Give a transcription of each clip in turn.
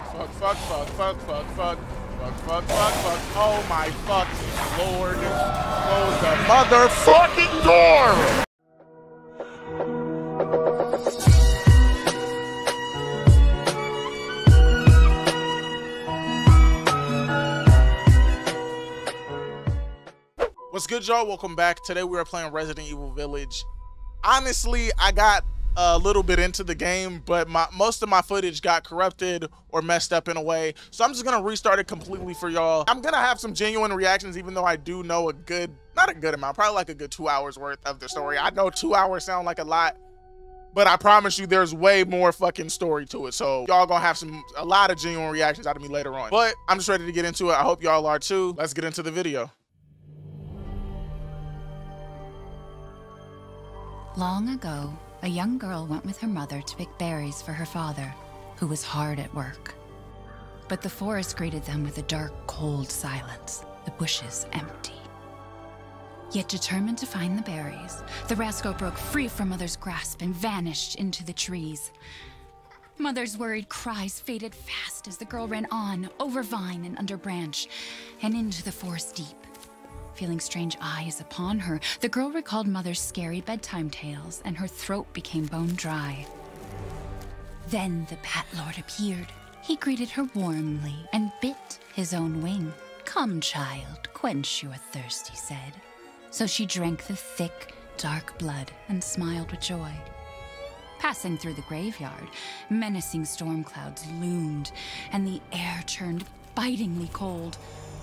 fuck, fuck, fuck, fuck, fuck, fuck, fuck, fuck, fuck, fuck, fuck. Oh my fucking lord. Close the motherfucking door! What's good, y'all? Welcome back. Today we are playing Resident Evil Village. Honestly, I got a little bit into the game, but most of my footage got corrupted or messed up in a way, so I'm just gonna restart it completely for y'all. I'm gonna have some genuine reactions, even though I do know a good, not a good amount, probably like a good 2 hours worth of the story. I know 2 hours sound like a lot, but I promise you there's way more fucking story to it, so y'all gonna have a lot of genuine reactions out of me later on. But I'm just ready to get into it. I hope y'all are too. Let's get into the video. Long ago, a young girl went with her mother to pick berries for her father, who was hard at work. But the forest greeted them with a dark, cold silence, the bushes empty. Yet determined to find the berries, the rascal broke free from Mother's grasp and vanished into the trees. Mother's worried cries faded fast as the girl ran on, over vine and under branch, and into the forest deep. Feeling strange eyes upon her, the girl recalled Mother's scary bedtime tales, and her throat became bone dry. Then the Bat Lord appeared. He greeted her warmly and bit his own wing. "Come, child, quench your thirst," he said. So she drank the thick, dark blood and smiled with joy. Passing through the graveyard, menacing storm clouds loomed, and the air turned bitingly cold.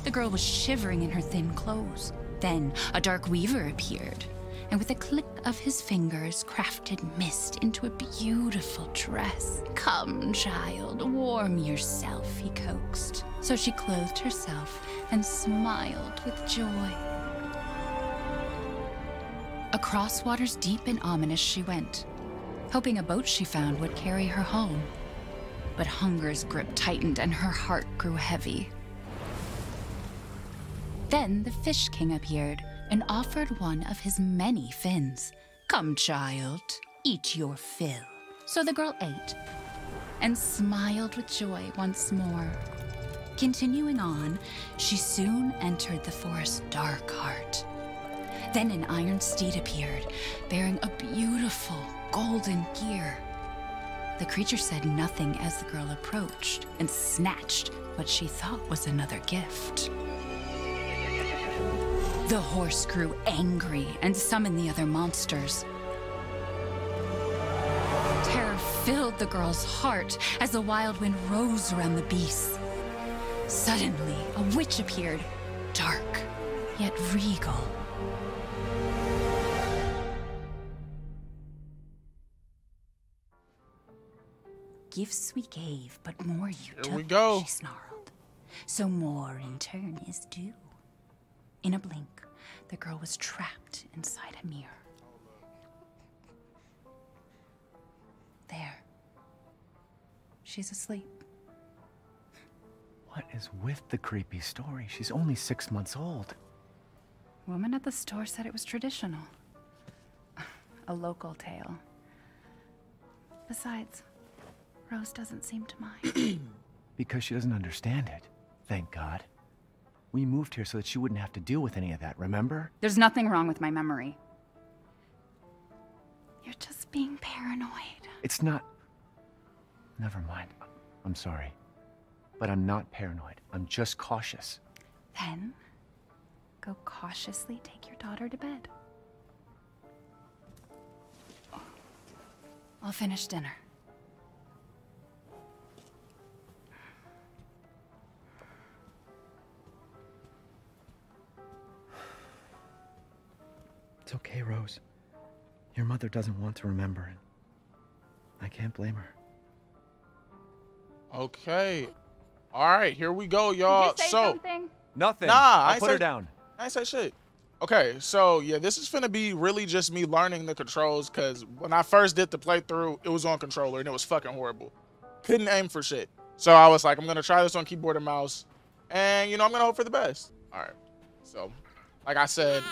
The girl was shivering in her thin clothes. Then a dark weaver appeared, and with a click of his fingers, crafted mist into a beautiful dress. "Come, child, warm yourself," he coaxed. So she clothed herself and smiled with joy. Across waters deep and ominous she went, hoping a boat she found would carry her home. But hunger's grip tightened and her heart grew heavy. Then the Fish King appeared and offered one of his many fins. "Come, child, eat your fill." So the girl ate and smiled with joy once more. Continuing on, she soon entered the forest's dark heart. Then an iron steed appeared, bearing a beautiful golden gear. The creature said nothing as the girl approached and snatched what she thought was another gift. The horse grew angry and summoned the other monsters. Terror filled the girl's heart as the wild wind rose around the beasts. Suddenly, a witch appeared, dark yet regal. "Gifts we gave, but more you took," we go, she snarled. "So more in turn is due." In a blink, the girl was trapped inside a mirror. There. She's asleep. What is with the creepy story? She's only 6 months old. The woman at the store said it was traditional. A local tale. Besides, Rose doesn't seem to mind. Because she doesn't understand it, thank God. We moved here so that she wouldn't have to deal with any of that, remember? There's nothing wrong with my memory. You're just being paranoid. It's not... Never mind. I'm sorry. But I'm not paranoid. I'm just cautious. Then, go cautiously take your daughter to bed. I'll finish dinner. It's okay, Rose. Your mother doesn't want to remember it. I can't blame her. Okay. All right, here we go, y'all. So something? Nothing. Nah, I put her down. I ain't say shit. Okay, so yeah, this is finna be really just me learning the controls, because when I first did the playthrough, it was on controller and it was fucking horrible. Couldn't aim for shit. So I was like, I'm gonna try this on keyboard and mouse, and you know, I'm gonna hope for the best. All right. So, like I said,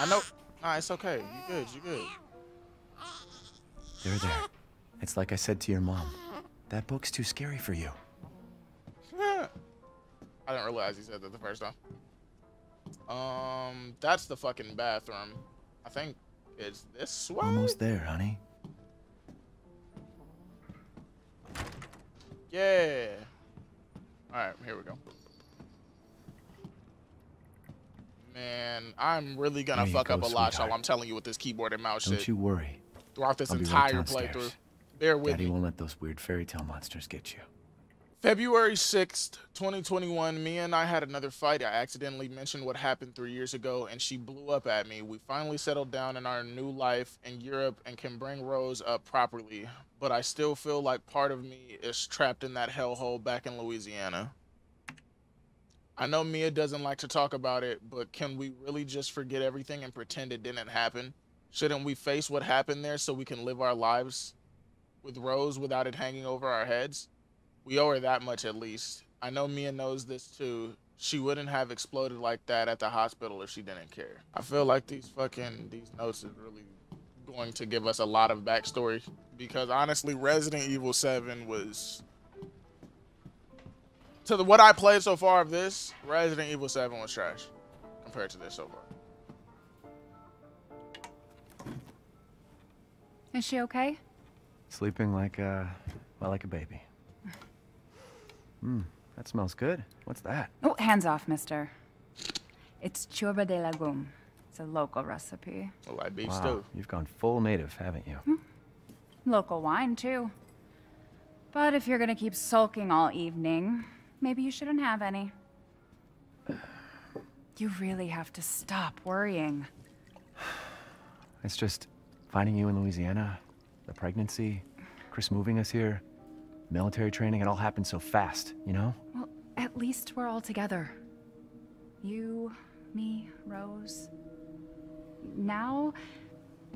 I know. Nah, it's okay. You good, you good. You're there. It's like I said to your mom. That book's too scary for you. I didn't realize he said that the first time. That's the fucking bathroom. I think it's this way. Almost there, honey. Yeah. All right, here we go. Man, I'm really gonna fuck up a lot, y'all. I'm telling you with this keyboard and mouse shit. Don't you worry. Throughout this entire playthrough. Bear with me. Daddy won't let those weird fairy tale monsters get you. February 6th, 2021, Mia and I had another fight. I accidentally mentioned what happened 3 years ago, and she blew up at me. We finally settled down in our new life in Europe and can bring Rose up properly. But I still feel like part of me is trapped in that hellhole back in Louisiana. I know Mia doesn't like to talk about it, but can we really just forget everything and pretend it didn't happen? Shouldn't we face what happened there so we can live our lives with Rose without it hanging over our heads? We owe her that much at least. I know Mia knows this too. She wouldn't have exploded like that at the hospital if she didn't care. I feel like these notes are really going to give us a lot of backstory because honestly, Resident Evil 7 was... So what I played so far of this, Resident Evil 7 was trash compared to this so far. Is she okay? Sleeping like like a baby. Hmm, that smells good. What's that? Oh, hands off, mister. It's churba de legume. It's a local recipe. Oh, like beef stew. You've gone full native, haven't you? Hmm. Local wine too. But if you're gonna keep sulking all evening, maybe you shouldn't have any. You really have to stop worrying. It's just finding you in Louisiana, the pregnancy, Chris moving us here, military training, it all happened so fast, you know? Well, at least we're all together. You, me, Rose. Now,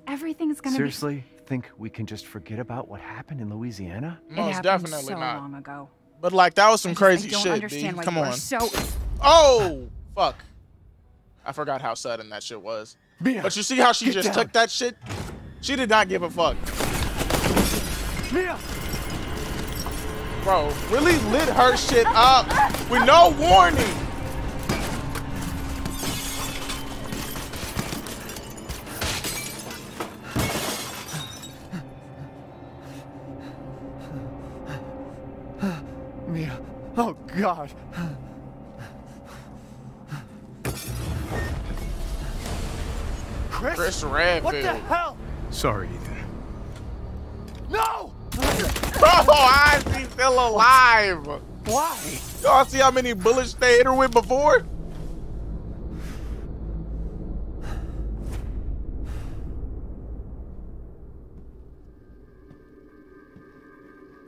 everything's gonna be... Seriously? Think we can just forget about what happened in Louisiana? Most definitely so not. Long ago. But like that was some crazy shit, dude. Come on. Oh, fuck. I forgot how sudden that shit was. Mia, but you see how she just took that shit? She did not give a fuck. Mia. Bro, really lit her shit up with no warning. Oh, God. Chris Redfield. What the hell? Sorry, Ethan. No! Bro, how is he still alive? Why? Y'all see how many bullets they hit her with before?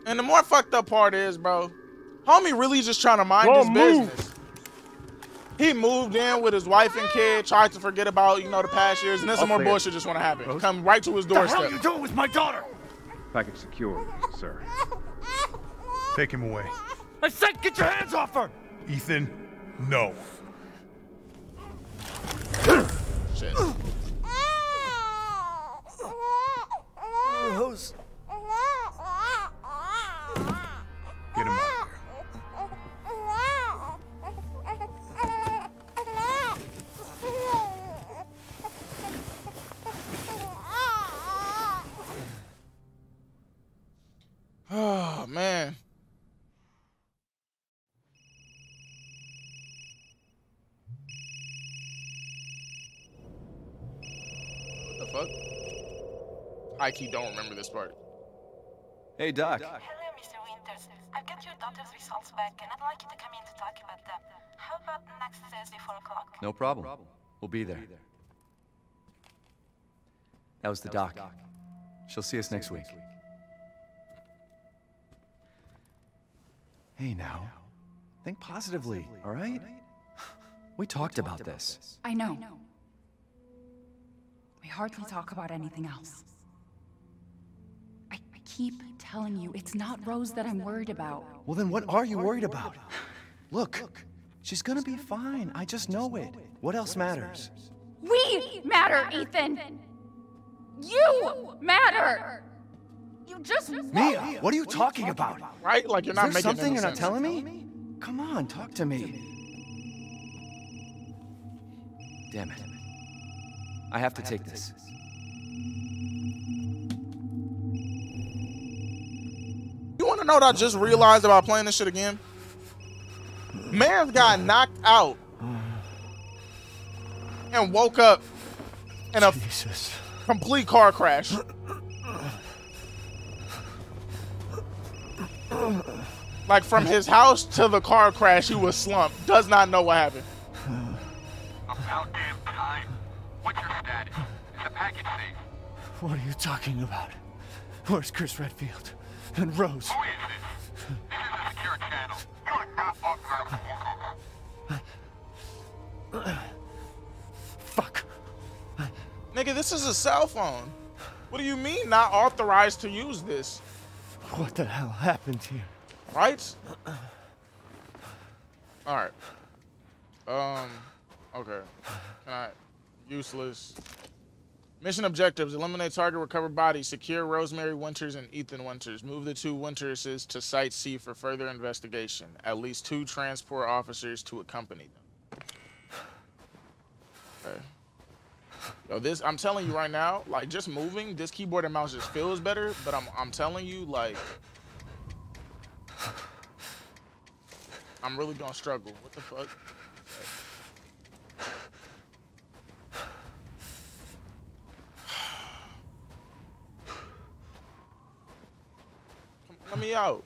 And the more fucked up part is, bro, homie really just trying to mind his business. He moved in with his wife and kid, tried to forget about, you know, the past years, and then some more bullshit just want to happen. Rose? Come right to his doorstep. What the hell are you doing with my daughter? Package secure, sir. Take him away. I said get your hands off her! Ethan, no. Shit. Rose. Get him out. Oh, man. What the fuck? I don't remember this part. Hey, Doc. Hello, Mr. Winters. I've got your daughter's results back, and I'd like you to come in to talk about them. How about next Thursday, 4 o'clock? No problem. We'll be there. That was the doc. She'll see us next week. Hey now, think positively, all right? We talked about this. I know. We hardly talk about anything else. I keep telling you, it's not Rose that I'm worried about. Well then what are you worried about? Look, she's gonna be fine, I just know it. What else matters? We matter, Ethan! You matter! You just Mia, what are you talking about? Right? Like you're not making sense. Is there something you're not telling me? Come on, talk to me. Damn it. I have to take this. You want to know what I just realized about playing this shit again? Man's got knocked out and woke up in a complete car crash. Like, from his house to the car crash, he was slumped. Does not know what happened. About damn time. What's your status? Is the package safe? What are you talking about? Where's Chris Redfield? And Rose? Who is this? This is a secure channel. You are not walking out of the Fuck. Nigga, this is a cell phone. What do you mean not authorized to use this? What the hell happened here? Right? Alright. Okay. Alright. Useless. Mission objectives. Eliminate target, recover body, secure Rosemary Winters and Ethan Winters. Move the two Winterses to Site C for further investigation. At least 2 transport officers to accompany them. Okay. Yo, this, I'm telling you right now, like, just moving, this keyboard and mouse just feels better, but I'm telling you, like, I'm really gonna struggle. What the fuck? Let me out.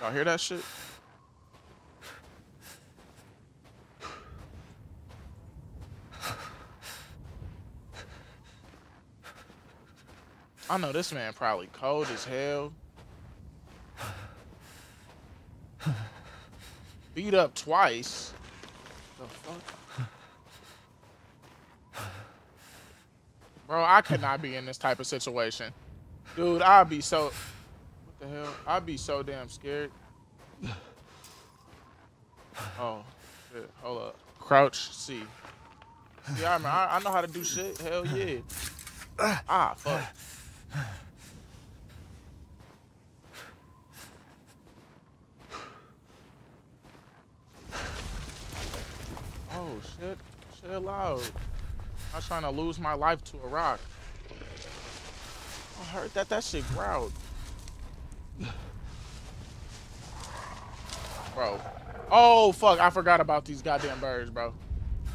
Y'all hear that shit? I know this man probably cold as hell. Beat up twice. The fuck? Bro, I could not be in this type of situation. Dude, I'd be so... What the hell? I'd be so damn scared. Oh, shit. Hold up. Crouch C. Yeah, I know how to do shit. Hell yeah. Ah, fuck. Oh shit, shit loud. I'm trying to lose my life to a rock. I heard that shit growled. Bro. Oh fuck, I forgot about these goddamn birds, bro.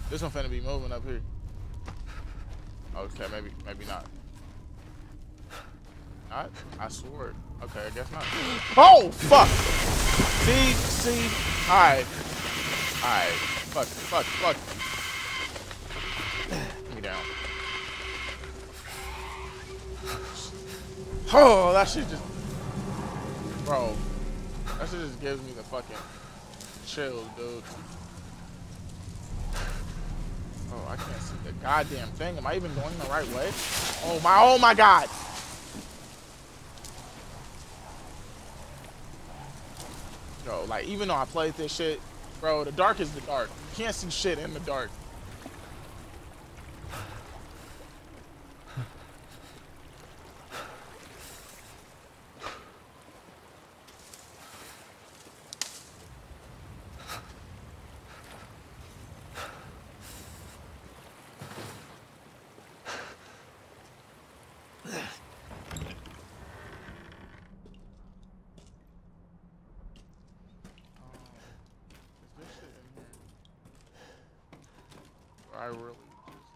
This one finna be moving up here. Okay, maybe not. I swore. Okay, I guess not. Oh fuck! See, alright. Fuck. Get me down. Oh, that shit just... Bro. That shit just gives me the fucking chills, dude. Oh, I can't see the goddamn thing. Am I even going the right way? Oh my god! Yo, like, even though I played this shit, bro, the dark is the dark. You can't see shit in the dark.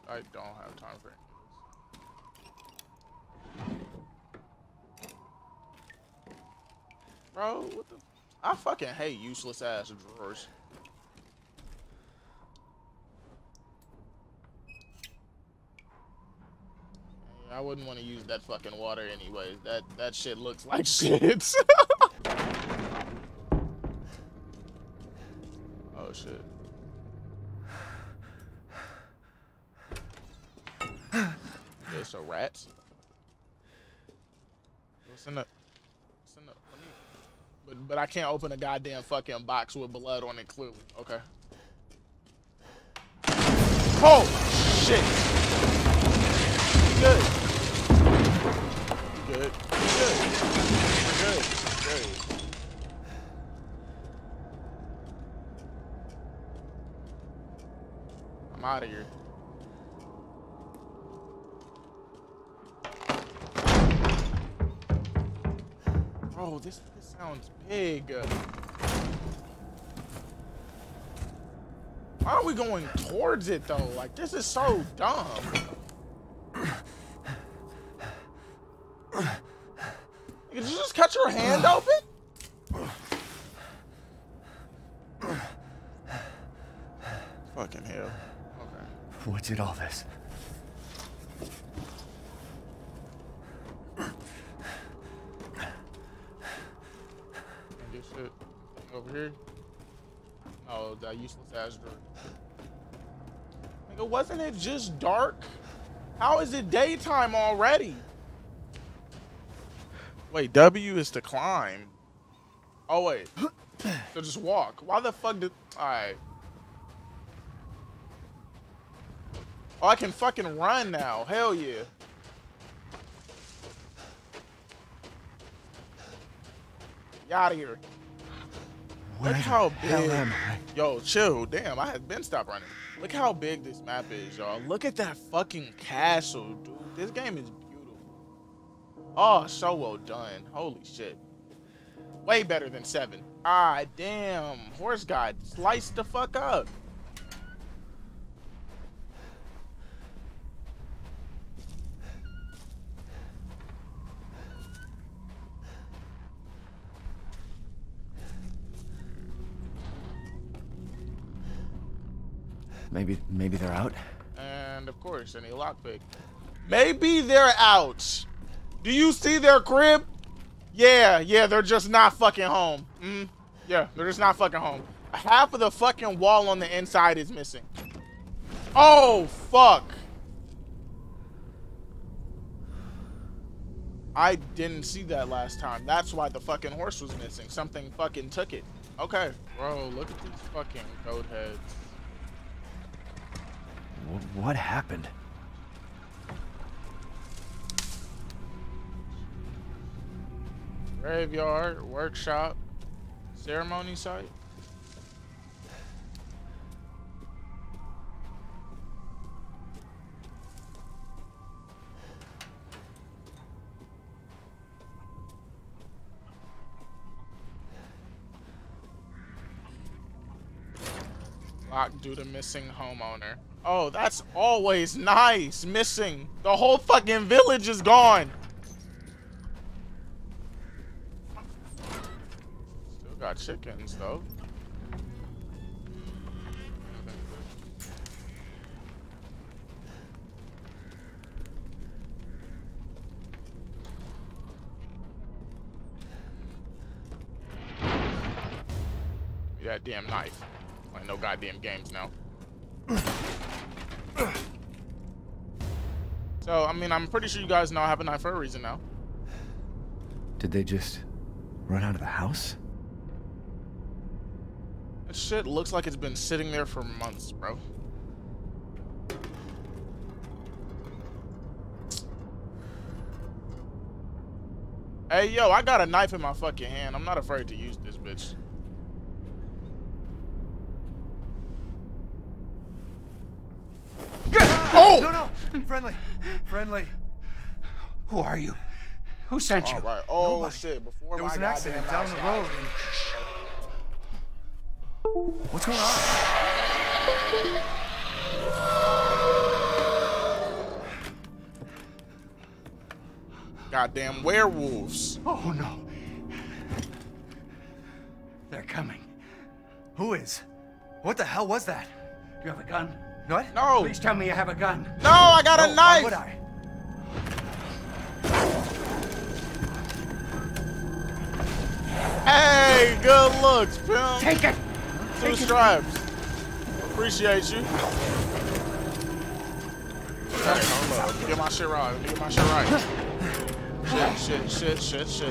I don't have time for any of this. Bro, what the... I fucking hate useless ass drawers. I wouldn't want to use that fucking water anyways. That shit looks like shit. Oh shit. A rat. What's in the? But I can't open a goddamn fucking box with blood on it clearly. Okay. Oh shit. Good. Good. Good. Good. Good. I'm out of here. Oh, this sounds big. Why are we going towards it though? Like, this is so dumb. Did you just cut your hand open? Fucking hell. Okay. What did all this? Over here. Oh, that useless ass door. Nigga, wasn't it just dark? How is it daytime already? Wait, W is to climb. Oh wait. So just walk. Why the fuck did alright. Oh, I can fucking run now. Hell yeah. Get out of here. Look how big. Yo, chill. Damn, I had been stopped running. Look how big this map is, y'all. Look at that fucking castle, dude. This game is beautiful. Oh, so well done. Holy shit. Way better than 7. Ah, damn. Horse God sliced the fuck up. Maybe they're out. And of course, any lockpick. Maybe they're out. Do you see their crib? Yeah, they're just not fucking home. Yeah, they're just not fucking home. Half of the fucking wall on the inside is missing. Oh, fuck. I didn't see that last time. That's why the fucking horse was missing. Something fucking took it. Okay, bro, look at these fucking goat heads. What happened? Graveyard, workshop, ceremony site. Locked due to missing homeowner. Oh, that's always nice. Missing. The whole fucking village is gone. Still got chickens, though. Yeah, damn knife. Like, no goddamn games now. So, I mean, I'm pretty sure you guys know I have a knife for a reason now. Did they just run out of the house? That shit looks like it's been sitting there for months, bro. Hey, yo, I got a knife in my fucking hand. I'm not afraid to use this bitch. Oh! No, friendly. Who are you? Who sent you? Right. Oh, nobody. Shit! Before there was an accident down the road. What's going on? Goddamn werewolves! Oh no! They're coming. Who is? What the hell was that? Do you have a gun? What? No! Please tell me you have a gun. No, I got a knife! Why would I? Hey, good looks, pimp. Take it! Two stripes. Appreciate you. Hey, hold up. Get my shit right. Get my shit right. Shit. It's still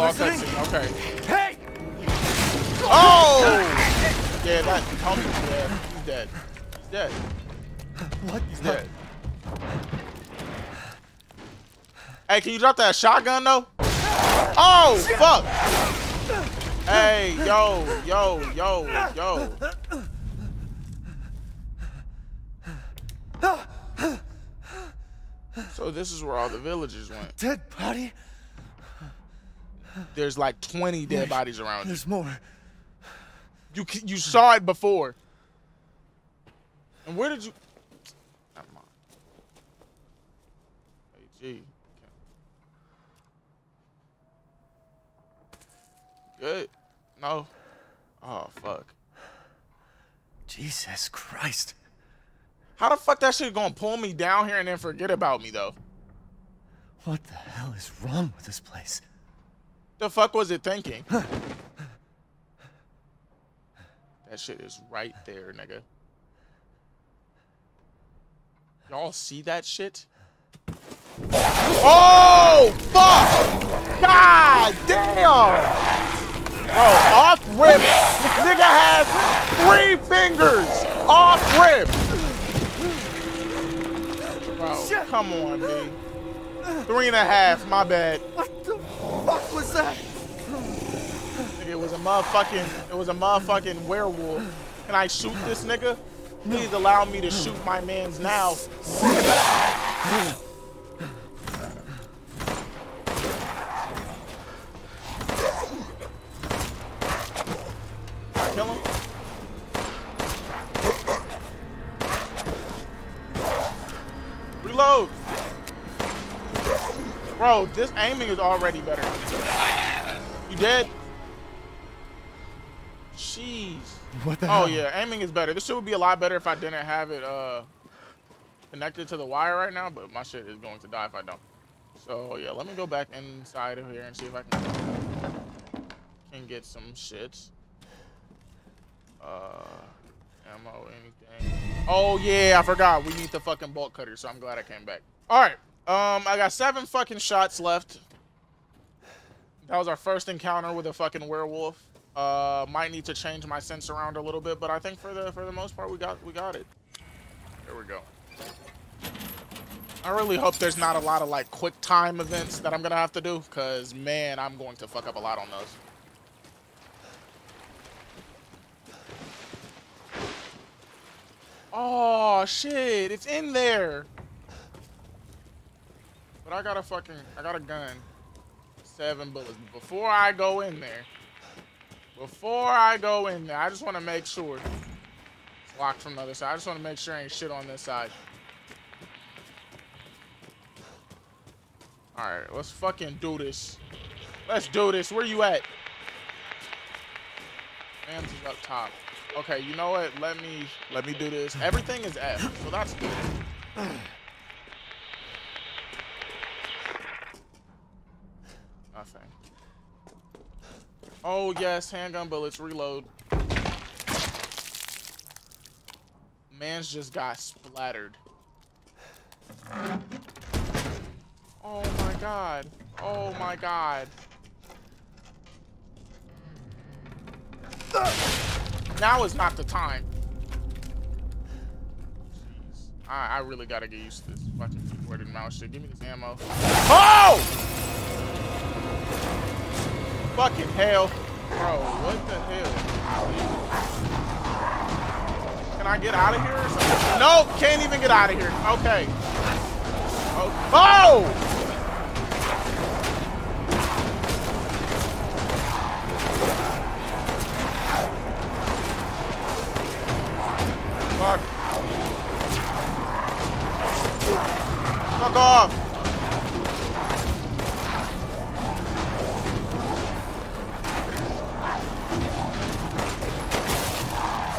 all cutscene. Okay. Hey! Oh! Yeah, that homie's dead. He's dead. Dead. What? He's dead. Hey, can you drop that shotgun though? Oh, fuck! Hey, yo. So this is where all the villagers went. Dead body? There's like 20 dead bodies around. There's more. You saw it before. And where did you... Never mind. Hey, gee. Good. No. Oh, fuck. Jesus Christ. How the fuck that shit gonna pull me down here and then forget about me, though? What the hell is wrong with this place? The fuck was it thinking? That shit is right there, nigga. Y'all see that shit? Oh, fuck! God damn! Oh, off rip. This nigga has 3 fingers. Off rip. Bro, come on, man. 3 and a half, my bad. What the fuck was that? It was a motherfucking werewolf. Can I shoot this nigga? Please allow me to shoot my man's now. Kill him. Reload. Bro, this aiming is already better. You dead? Jeez. What the hell? Oh yeah, aiming is better. This shit would be a lot better if I didn't have it connected to the wire right now, but my shit is going to die if I don't. So yeah, let me go back inside of here and see if I can get some shits. Ammo, anything. Oh yeah, I forgot. We need the fucking bolt cutter, so I'm glad I came back. Alright, I got 7 fucking shots left. That was our first encounter with a fucking werewolf. Might need to change my sense around a little bit, but I think for the most part we got it. Here we go. I really hope there's not a lot of like quick time events that I'm gonna have to do, because man, I'm going to fuck up a lot on those. Oh shit, it's in there. But I got a gun. 7 bullets. Before I go in there, I just want to make sure. It's locked from the other side. I just want to make sure ain't shit on this side. Alright, let's fucking do this. Let's do this. Where you at? Man's is up top. Okay, you know what? Let me do this. Everything is F, so that's good. Nothing. Oh yes, handgun bullets, reload. Man's just got splattered. Oh my god. Oh my god. Now is not the time. Jeez. I really gotta get used to this fucking keyboard and mouse shit. Give me this ammo. Oh! Fucking hell. Bro, what the hell? Can I get out of here or something? Nope, can't even get out of here. Okay. Oh! Fuck. Fuck off.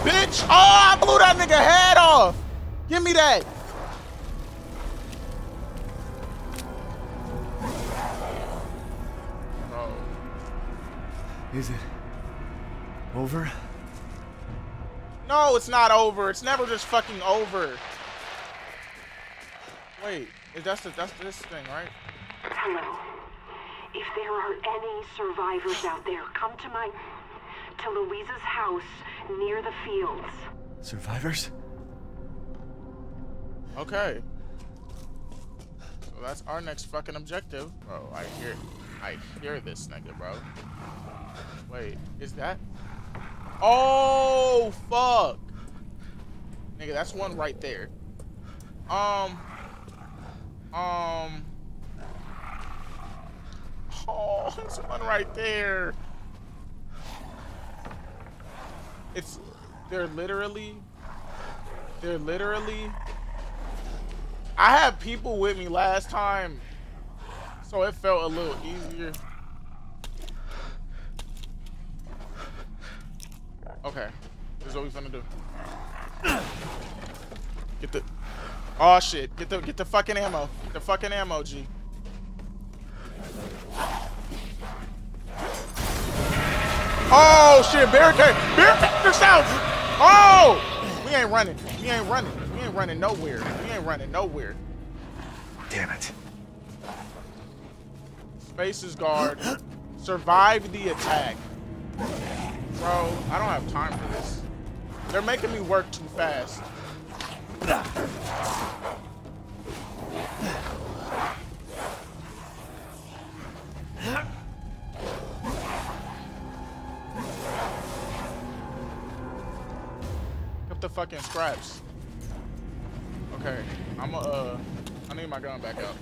Bitch. Oh, I blew that nigga head off. Give me that. Oh. Is it over? No, it's not over. It's never just fucking over. Wait, that's this thing, right? Hello. If there are any survivors out there, come to Louisa's house near the fields. Survivors? Okay. So that's our next fucking objective. Bro, I hear this nigga, bro. Wait, is that? Oh, fuck. Nigga, that's one right there. Oh, there's one right there. It's, they're literally, I had people with me last time, so it felt a little easier. Okay, this is what we're gonna do. Get the, oh shit, get the fucking ammo. Get the fucking ammo, G. Oh shit, barricade! Barricade yourself! Oh! We ain't running. We ain't running. We ain't running nowhere. We ain't running nowhere. Damn it. Spaces guard. Survive the attack. Bro, I don't have time for this. They're making me work too fast. The fucking scraps. Okay, I'm I need my gun back out.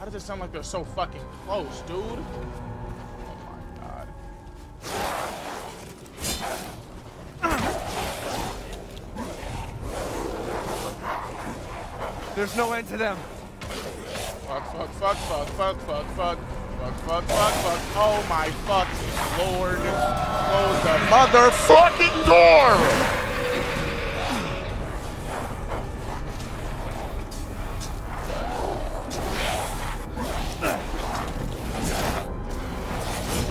How does it sound like they're so fucking close, dude? Oh my god. There's no end to them. Fuck, fuck, fuck, fuck, fuck, fuck, fuck, fuck, fuck, fuck. Oh my fucking lord. Close the motherfucking door!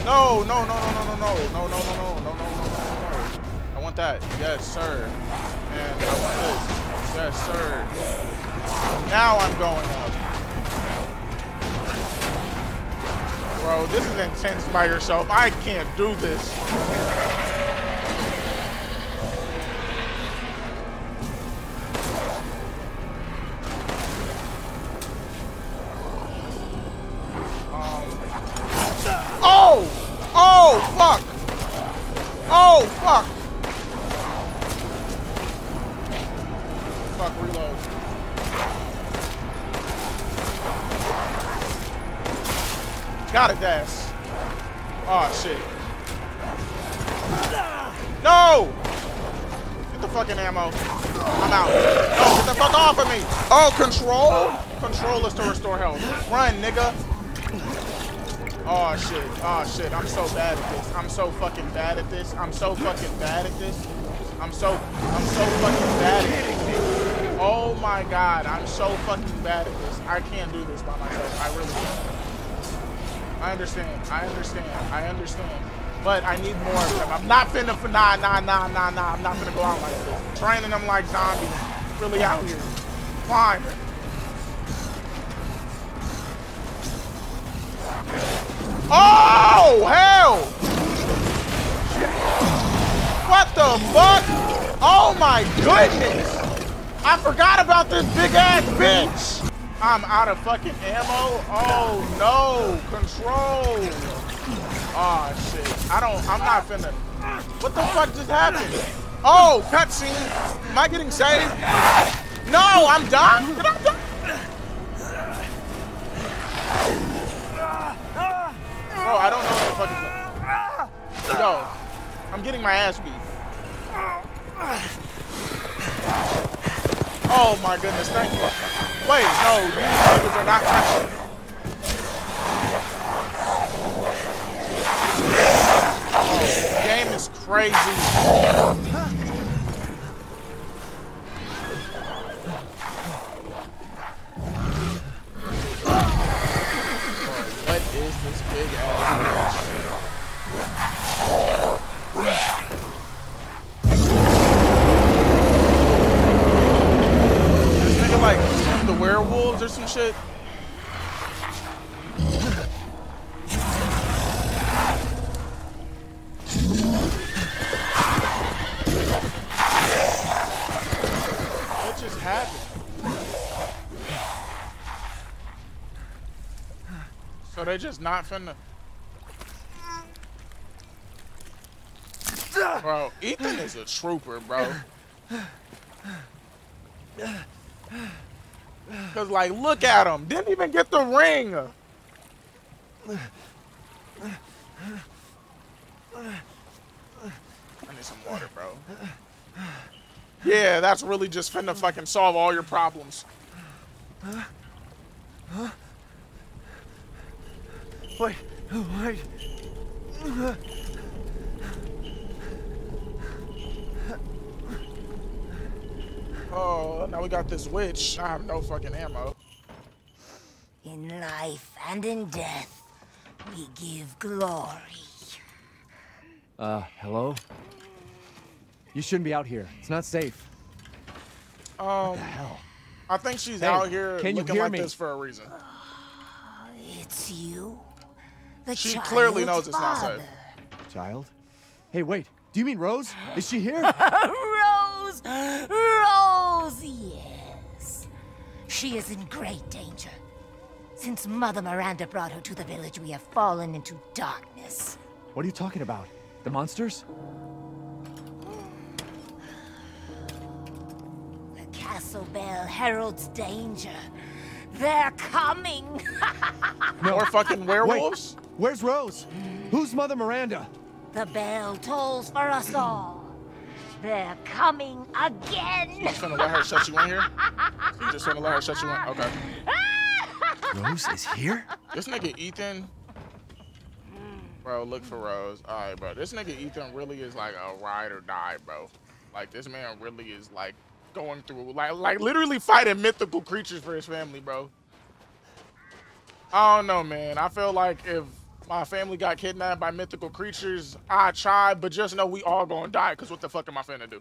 No, no, no, no, no, no, no, no, no, no, no, no, no, no. I want that. Yes, sir. And I want this. Yes, sir. Now I'm going up. Bro, this is intense by yourself. I can't do this. Oh! Oh, fuck! Oh, fuck! Fuck, reload. Got it, Dash. Oh, shit. No! Get the fucking ammo. I'm out. No, get the fuck off of me. Oh, control? Control is to restore health. Run, nigga. Oh, shit. Oh, shit. I'm so bad at this. I'm so fucking bad at this. I'm so fucking bad at this. I'm so fucking bad at this. Oh, my God. I'm so fucking bad at this. I can't do this by myself. I really can't. I understand, I understand, I understand. But I need more of them. I'm not finna, nah, I'm not finna go out like this. Training them like zombies. Really out here. Fine. Oh, hell! What the fuck? Oh my goodness! I forgot about this big ass bitch! I'm out of fucking ammo. Oh no, control. Oh shit. I'm not finna. What the fuck just happened? Oh, cutscene. Am I getting saved? No, I'm done. Did I die? Bro, I don't know what the fuck is. No, I'm getting my ass beat. Oh my goodness, thank you. Wait, no, you fuckers are not touching. Oh, this game is crazy. What is this big ass bitch? Like the werewolves or some shit. What just happened? So they just not finna. Bro, Ethan is a trooper, bro. Cause like, look at him. Didn't even get the ring. I need some water, bro. Yeah, that's really just finna fucking solve all your problems. Huh? Wait, wait. Oh, now we got this witch. I have no fucking ammo. In life and in death, we give glory. Hello? You shouldn't be out here. It's not safe. What the hell? I think she's out here looking like this for a reason. It's you. She clearly knows it's not safe. Child? Hey, wait. Do you mean Rose? Is she here? Rose! Rose, yes. She is in great danger. Since Mother Miranda brought her to the village, we have fallen into darkness. What are you talking about? The monsters? The castle bell heralds danger. They're coming! More fucking werewolves? Wait, where's Rose? Who's Mother Miranda? The bell tolls for us all. They're coming again! You just gonna let her shut you in here? You just gonna let her shut you in? Okay. Rose is here? This nigga Ethan... Bro, look for Rose. Alright, bro. This nigga Ethan really is like a ride or die, bro. Like, this man really is like... going through like literally fighting mythical creatures for his family, bro. I don't know, man. I feel like if my family got kidnapped by mythical creatures, I tried, but just know we all gonna die, because what the fuck am I finna do?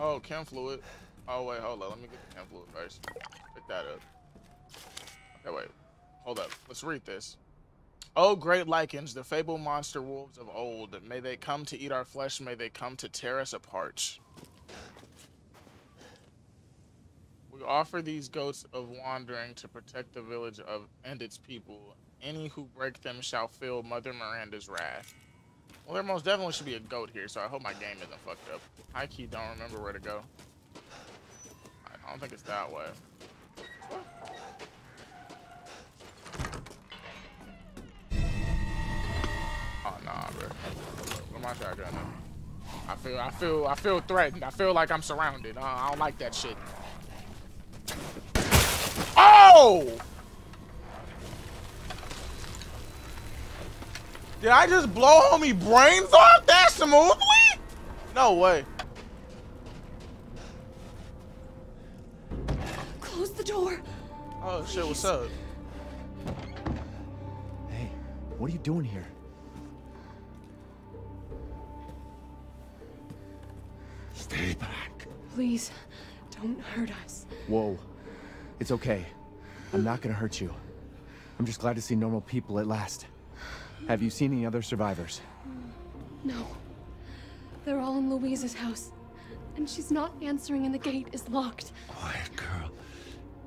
Oh, chem fluid. Oh wait, hold up, let me get the chem fluid first. Pick that up. Okay, wait, hold up, let's read this. Oh, great lichens, the fabled monster wolves of old. May they come to eat our flesh. May they come to tear us apart. We offer these goats of wandering to protect the village and its people. Any who break them shall feel Mother Miranda's wrath. Well, there most definitely should be a goat here, so I hope my game isn't fucked up. I key don't remember where to go. I don't think it's that way. Oh, nah, bro. Where my shotgun at? I feel threatened. I feel like I'm surrounded. I don't like that shit. Oh! Did I just blow homie brains off that smoothly? No way. Close the door. Oh, please. Shit, what's up? Hey, what are you doing here? Stay back. Please, don't hurt us. Whoa. It's okay. I'm not gonna hurt you. I'm just glad to see normal people at last. Have you seen any other survivors? No. They're all in Louise's house. And she's not answering and the gate is locked. Quiet, girl.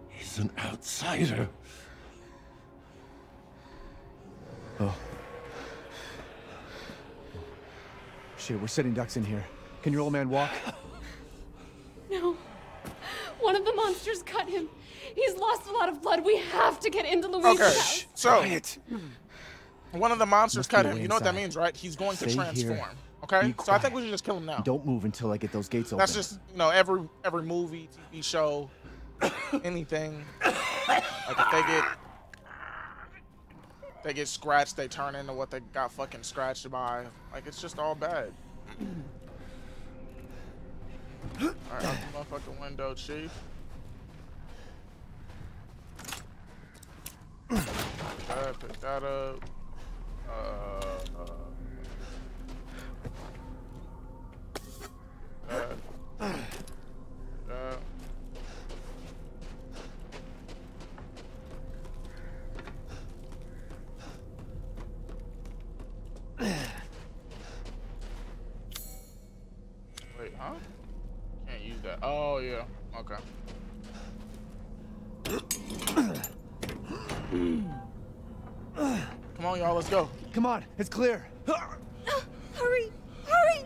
He's an outsider. Oh. Shit, we're sitting ducks in here. Can your old man walk? No. One of the monsters cut him. He's lost a lot of blood. We have to get into Louise's house. So, one of the monsters cut him. You know what that means, right? He's going to transform. Okay? So I think we should just kill him now. Don't move until I get those gates open. That's just, you know, every movie, TV show, anything. Like if they get scratched, they turn into what they got fucking scratched by. Like, it's just all bad. Alright, out the motherfucking window, Chief. Pick that up. That. Wait, huh? Can't use that. Oh, yeah. Okay. Come on, y'all, let's go. Come on, it's clear. Hurry, hurry.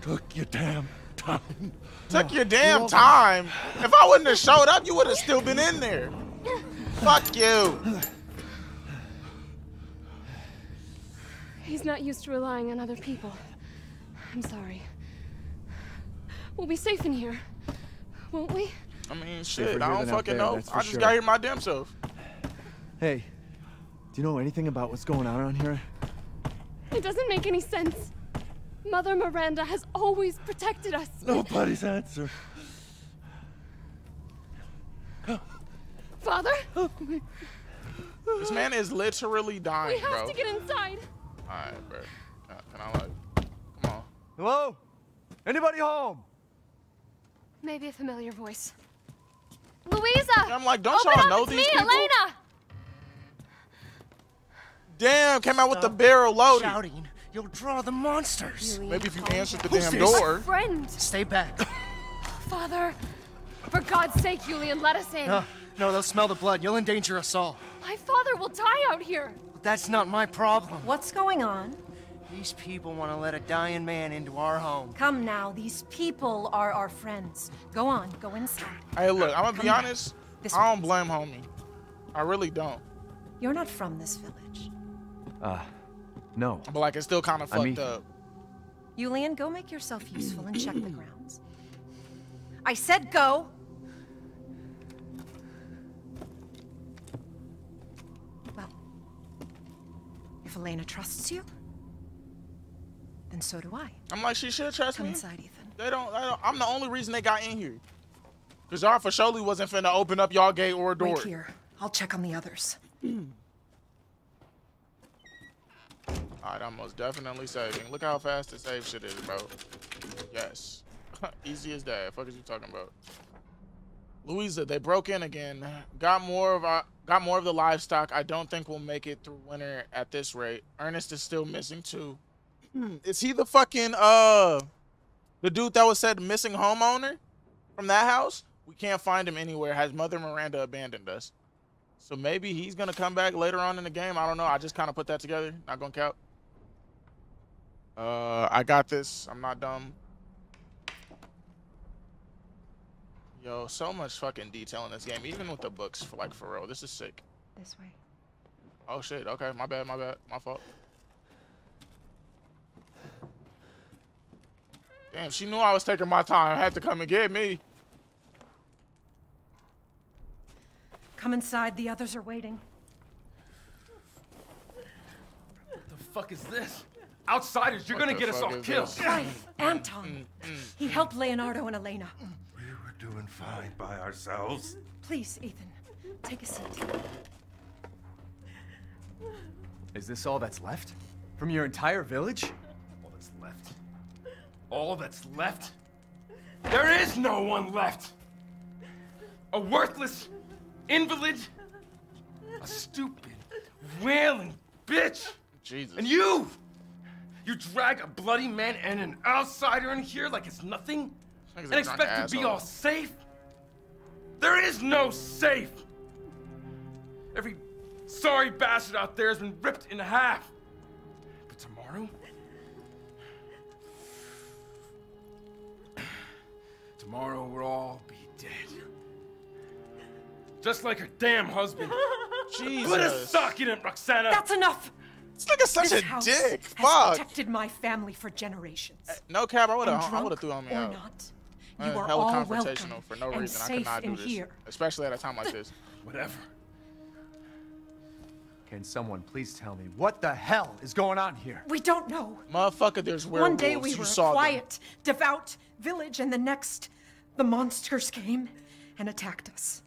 Took your damn time. Took your damn time? If I wouldn't have showed up, you would have still been in there. Fuck you. He's not used to relying on other people. I'm sorry. We'll be safe in here, won't we? I mean, shit, I don't fucking know. I just got here my damn self. Hey, do you know anything about what's going on around here? It doesn't make any sense. Mother Miranda has always protected us. Nobody's answer. Father? This man is literally dying, bro. We have to get inside. All right, bro. Can I, like, come on. Hello? Anybody home? Maybe a familiar voice. Louisa! And I'm like, don't y'all know these people? Elena! Damn, came out with the barrel loaded. Shouting. You'll draw the monsters. Really? Maybe if you answered the damn door. My friend. Stay back. Father, for God's sake, Julian, let us in. No, they'll smell the blood. You'll endanger us all. My father will die out here. But that's not my problem. What's going on? These people want to let a dying man into our home. Come now, these people are our friends. Go on, go inside. Hey, look, I'm going to be honest. I don't blame homie. I really don't. You're not from this village. No. But like, it's still kind of fucked up. Julian, go make yourself useful and check the grounds. I said go. Well, if Elena trusts you, then so do I. I'm like, she should trust me. Come inside, Ethan. They don't. I'm the only reason they got in here. Cause y'all for surely wasn't finna open up y'all gate or door. Wait here. I'll check on the others. All right, I'm most definitely saving. Look how fast the save shit is, bro. Yes. Easy as that. Fuck is you talking about? Louisa, they broke in again. Got more of the livestock. I don't think we'll make it through winter at this rate. Ernest is still missing too. Is he the fucking the dude that was said missing homeowner from that house? We can't find him anywhere. Has Mother Miranda abandoned us? So maybe he's gonna come back later on in the game. I don't know. I just kind of put that together. Not gonna count. I got this. I'm not dumb. Yo, so much fucking detail in this game, even with the books, for like, for real. This is sick. This way. Oh shit. Okay, my bad. My bad. My fault. Damn, she knew I was taking my time. I had to come and get me. Come inside. The others are waiting. What the fuck is this? Outsiders, you're gonna get us all killed. Right, Anton. He helped Leonardo and Elena. We were doing fine by ourselves. Please, Ethan, take a seat. Is this all that's left? From your entire village? All that's left? All that's left? There is no one left! A worthless invalid, a stupid, wailing bitch! Jesus. And you! You drag a bloody man and an outsider in here like it's nothing? And expect to be all safe? There is no safe! Every sorry bastard out there has been ripped in half. But tomorrow? Tomorrow we'll all be dead. Just like her damn husband. Jesus. Put a sock in it, Roxana. That's enough. This nigga's such a dick. Fuck. Protected my family for generations. No cap, I would have threw on me out. You are hella all confrontational for no reason. I could not do this, especially at a time like this. Whatever. Can someone please tell me what the hell is going on here? We don't know. Motherfucker, there's werewolves. One day we were a quiet, devout village, and the next, the monsters came and attacked us.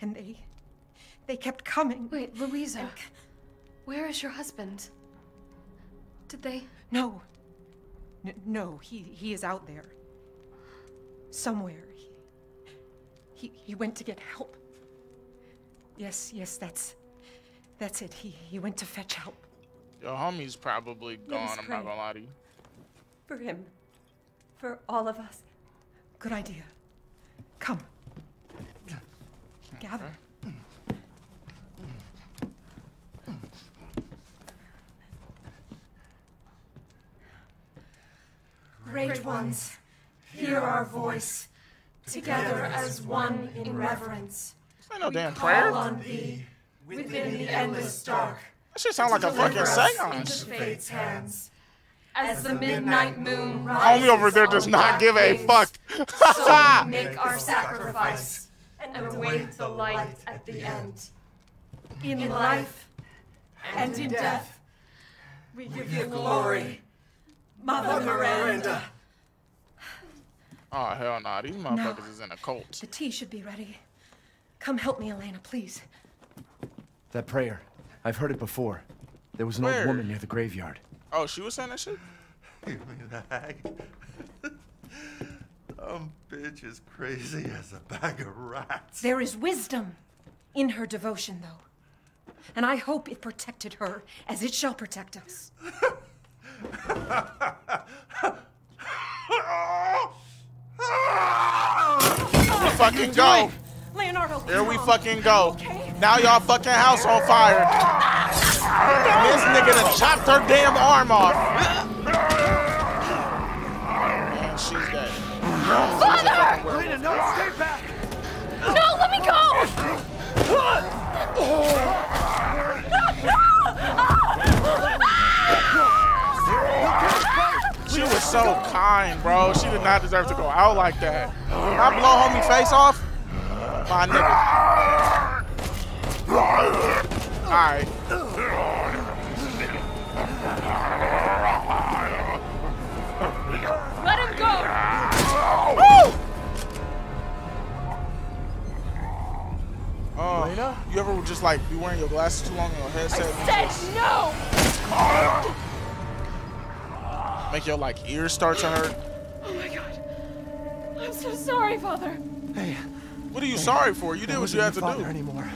And they kept coming. Wait, Louisa, where is your husband? Did they? No. No, he is out there. Somewhere. He went to get help. Yes, that's it. He went to fetch help. Your homie's probably gone, I'm not gonna lie to you. For him. For all of us. Good idea. Come. Gavin. Great ones, hear our voice, together as one in reverence. I know damn prayer. On thee, within the endless dark. That shit sound like a fucking seance. Fate's hands. As the midnight moon rises, homie over there does not give a fuck. So we make our sacrifice and await the light at the end. In life and in death, we give you glory, Mother Miranda. Oh hell nah, these motherfuckers is in a cult. The tea should be ready. Come help me, Elena, please. That prayer, I've heard it before. There was an old woman near the graveyard. Oh, she was saying that shit? You mean the hag? Some bitch is crazy as a bag of rats. There is wisdom in her devotion, though. And I hope it protected her as it shall protect us. Let's fucking go. Leonardo, here we fucking go. Okay? Now y'all fucking house on fire. This nigga done chopped her damn arm off. Man, she's dead. Father! Lena, no, stay back! No, let me go! She was so kind, bro. She did not deserve to go out like that. Did I blow homie face off? My nigga. Alright. Let him go! Woo! Oh, Elena? You ever just like be wearing your glasses too long and your headset? I said no! Make your like ears start to hurt. Oh my god. I'm so sorry, Father. Hey. What are you sorry for? You did what you had to do. Anymore.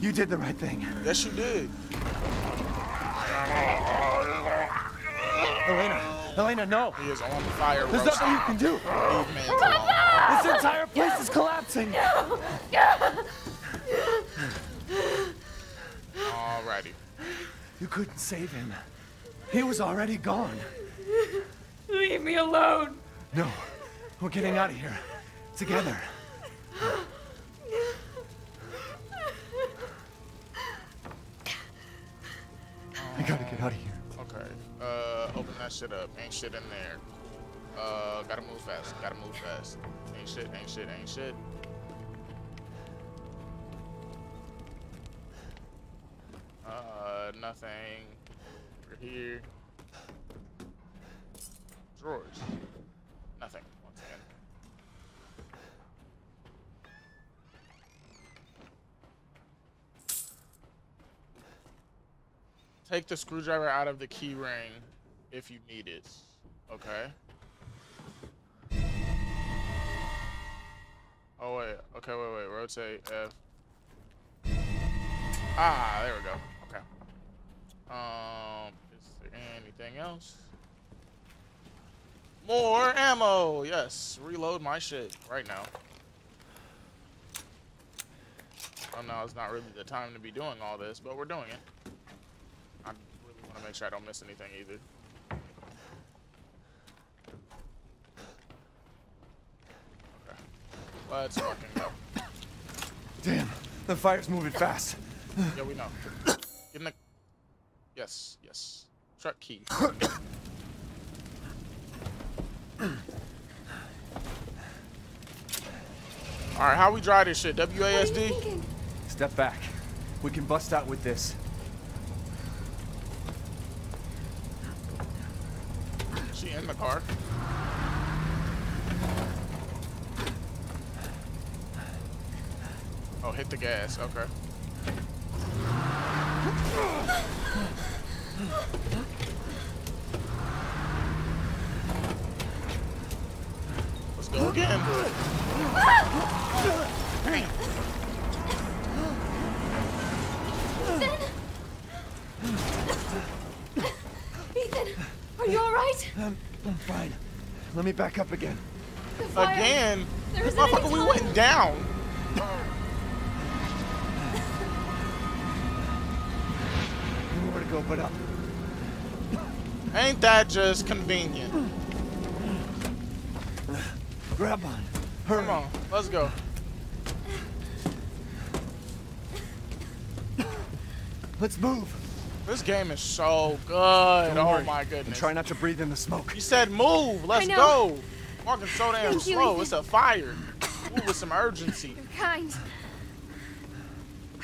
You did the right thing. Yes, you did. Elena, Elena, no. He is on fire. There's nothing you can do. Mother! This entire place is collapsing. No. Alrighty. You couldn't save him. He was already gone. Leave me alone. No, we're getting out of here together. I gotta get out of here. Okay. Open that shit up. Ain't shit in there. Gotta move fast. Gotta move fast. Ain't shit, ain't shit, ain't shit. Nothing. We're here. Drawers. Nothing. Once again. Take the screwdriver out of the key ring if you need it. Okay. Oh wait. Okay, wait, wait. Rotate F. Ah, there we go. Okay. Is there anything else? More ammo. Yes. Reload my shit right now. Oh no, it's not really the time to be doing all this, but we're doing it. I want to make sure I don't miss anything either. Okay. Let's fucking go. Damn, the fire's moving fast. Yeah, we know. Get in the... Yes, yes. Truck key. Alright, how we dry this shit? WASD? Step back. We can bust out with this. In the car. Oh, hit the gas. Okay. Let's go again. Ethan, are you all right? I'm fine. Let me back up again. Again? Motherfucker, we went down. to open up. Ain't that just convenient? Grab on. Hurry. Come on, let's go. Let's move. This game is so good. Oh my goodness. And try not to breathe in the smoke. You said move. Let's go. Walking so damn slow. It's a fire. Ooh, with some urgency. You're kind.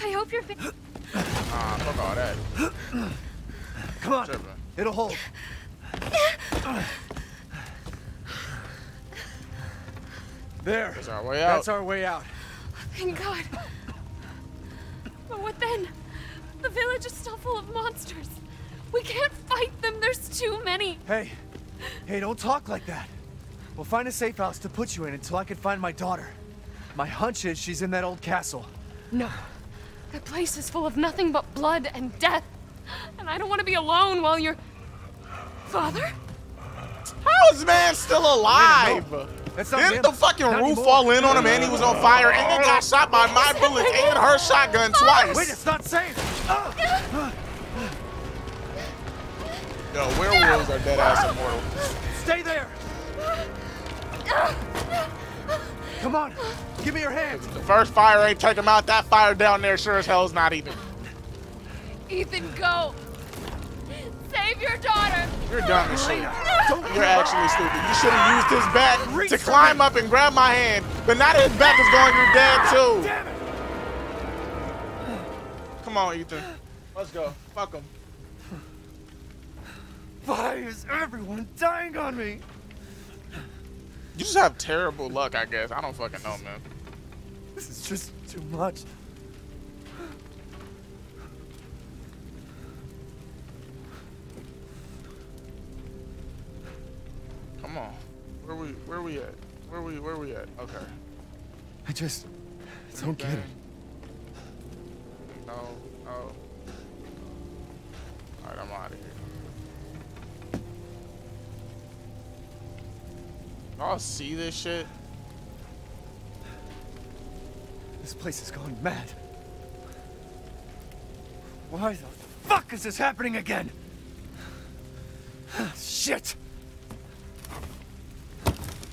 I hope you're fit. Ah, fuck all that. Come on. Trevor. It'll hold. There. That's our way out. That's our way out. Thank God. But what then? The village is still full of monsters. We can't fight them. There's too many. Hey. Hey, don't talk like that. We'll find a safe house to put you in until I can find my daughter. My hunch is she's in that old castle. No. That place is full of nothing but blood and death. And I don't want to be alone while you're... Father? How is man still alive? No. Didn't the fucking roof fall in on him and he was on fire and then got shot by my bullet and her shotgun twice? Wait, it's not safe. Yo, werewolves are dead ass immortal. Stay there. Come on, give me your hand. The first fire ain't take him out. That fire down there sure as hell is not even. Ethan, go. Save your daughter. You're dumb as shit. You're actually stupid. You should have used his bat to climb up and grab my hand, but now that his back is gone, you're dead too. Damn it. Come on, Ethan. Let's go. Fuck him. Why is everyone dying on me? You just have terrible luck, I guess. I don't fucking know, man. This is just too much. Come on. Where we at? Where we at? Okay. I just don't get it. No, no. All right, I'm out of here. Y'all see this shit? This place is going mad. Why the fuck is this happening again? Shit!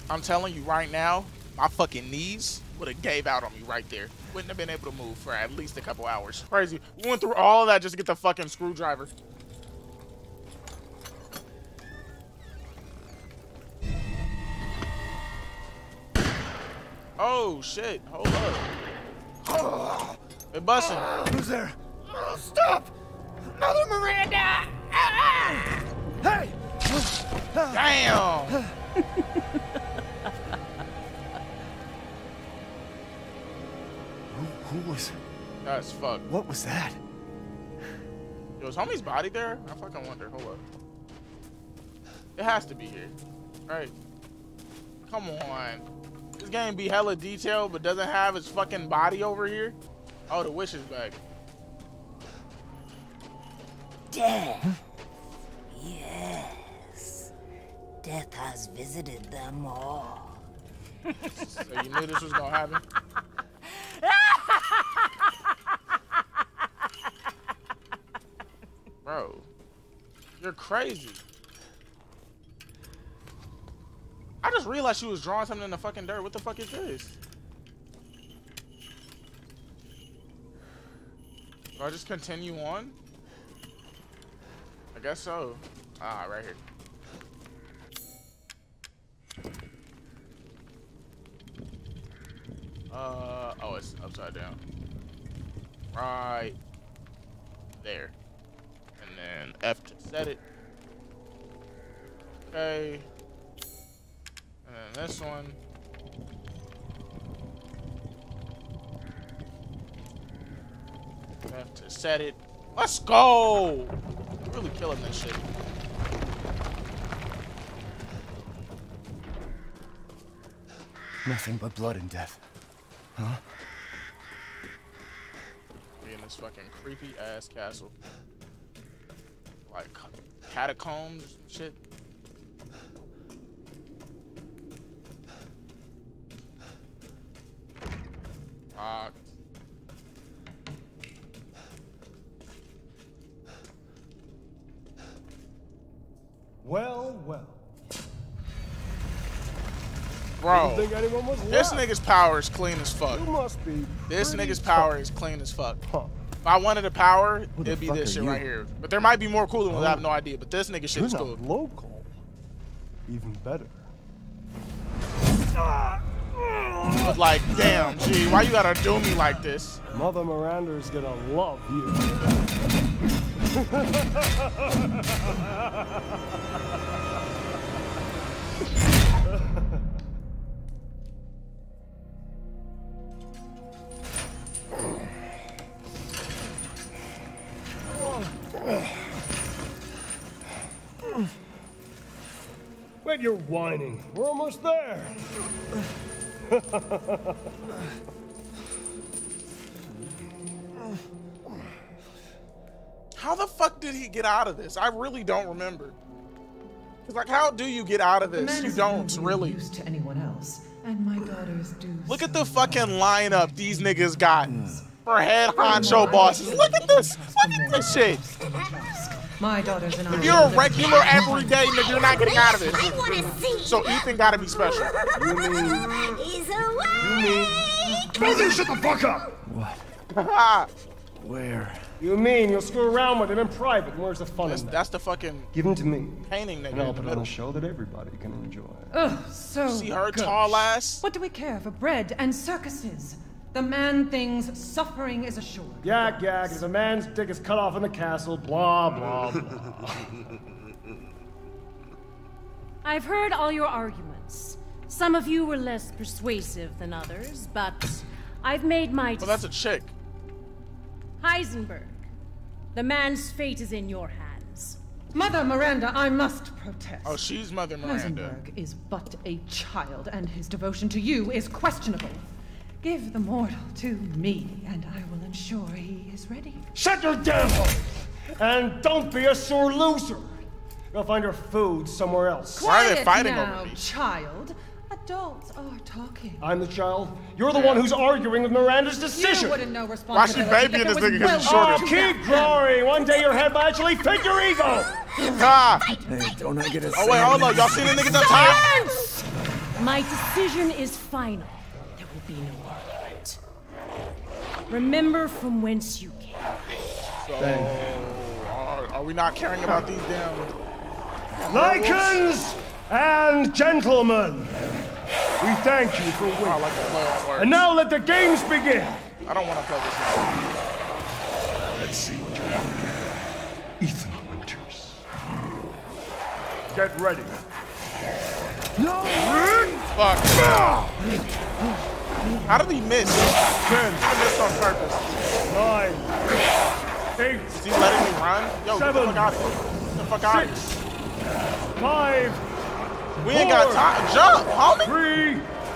I'm telling you right now, my fucking knees would have gave out on me right there. Wouldn't have been able to move for at least a couple hours. Crazy. We went through all that just to get the fucking screwdriver. Oh shit, hold up. They're busting. Who's there? Stop! Mother Miranda! Hey! Damn! Who was... That's fucked. What was that? Yo, is homie's body there? I fucking wonder. Hold up. It has to be here. Right. Come on. This game be hella detailed, but doesn't have his fucking body over here. Oh, the wish is back. Death. Yes. Death has visited them all. So you knew this was gonna happen? Bro, you're crazy. I just realized she was drawing something in the fucking dirt. What the fuck is this? Do I just continue on? I guess so. Ah, right here. Oh, it's upside down. Right there. And then F to set it. Okay. And then this one. Have to set it. Let's go! We're really killing this shit. Nothing but blood and death. Huh? We're in this fucking creepy ass castle. Like catacombs and shit. well. Bro, this nigga's power is clean as fuck. This nigga's power is clean as fuck. If I wanted a power, it'd be this shit right here. But there might be more cooling ones, I have no idea. But this nigga shit is cool. Local. Even better. But like, damn, G, why you gotta do me like this? Mother Miranda is gonna love you. Wait, you're whining. We're almost there. How the fuck did he get out of this? I really don't remember. It's like, how do you get out of this? You don't, really. Used to anyone else, and my daughters do. Look at the fucking lineup these niggas got for head honcho bosses. Look at this. Look at this shit. My daughters and I. If you're a regular everyday nigga, you're not getting out of it. I want to see. So Ethan gotta be special. He's awake. Brother, shut the fuck up. What? Where? You mean you'll screw around with him in private? Where's the fun? That's the fucking. Give him to me. Painting nigga. And I'll put on a show that everybody can enjoy. Oh, so. See her tall ass. What do we care for bread and circuses? The man thinks suffering is assured. Yak, yak, if a man's dick is cut off in the castle, blah, blah, blah. I've heard all your arguments. Some of you were less persuasive than others, but I've made my... Well, that's a chick. Heisenberg, the man's fate is in your hands. Mother Miranda, I must protest. Oh, she's Mother Miranda. Heisenberg is but a child, and his devotion to you is questionable. Give the mortal to me, and I will ensure he is ready. Shut your damn hole! And don't be a sore loser! You'll find your food somewhere else. Why are they fighting over me? Child. Adults are talking. I'm the child. You're the one who's arguing with Miranda's decision. You wouldn't know responsibility. Why she babying this nigga because he's shorter? Keep glory! One day your head will actually fit your ego! Hey, don't I get a oh, wait, hold on. Y'all see the niggas up top? My decision is final. There will be no. Remember from whence you came. So, are we not caring about these damn... Lycans and gentlemen, we thank you for winning. I like to play on words. And now let the games begin. I don't want to play this now. Let's see what you have. Ethan Winters. Get ready. No! Fuck. Ah! How did he miss? 10. He missed on purpose. 9. 8. Is he letting me run? Yo, 7. Get the fuck out of here. Get the fuck out of here. 5. We ain't got time. Jump, homie. 3. 2. He's literally giving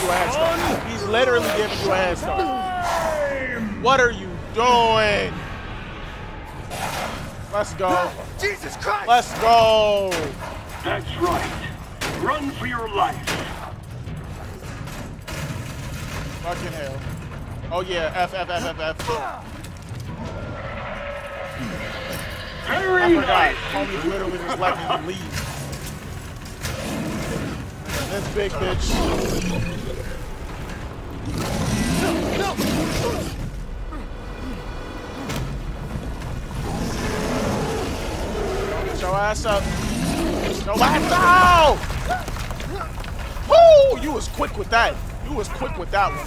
you a head start. He's literally giving you a head start. What are you doing? Let's go. Jesus Christ. Let's go. That's right. Run for your life. Fucking hell. Oh yeah, F. Very nice. Homie literally just let me leave. This big bitch. No. Don't get your ass up. No, ass out! Woo! You was quick with that. He was quick with that one.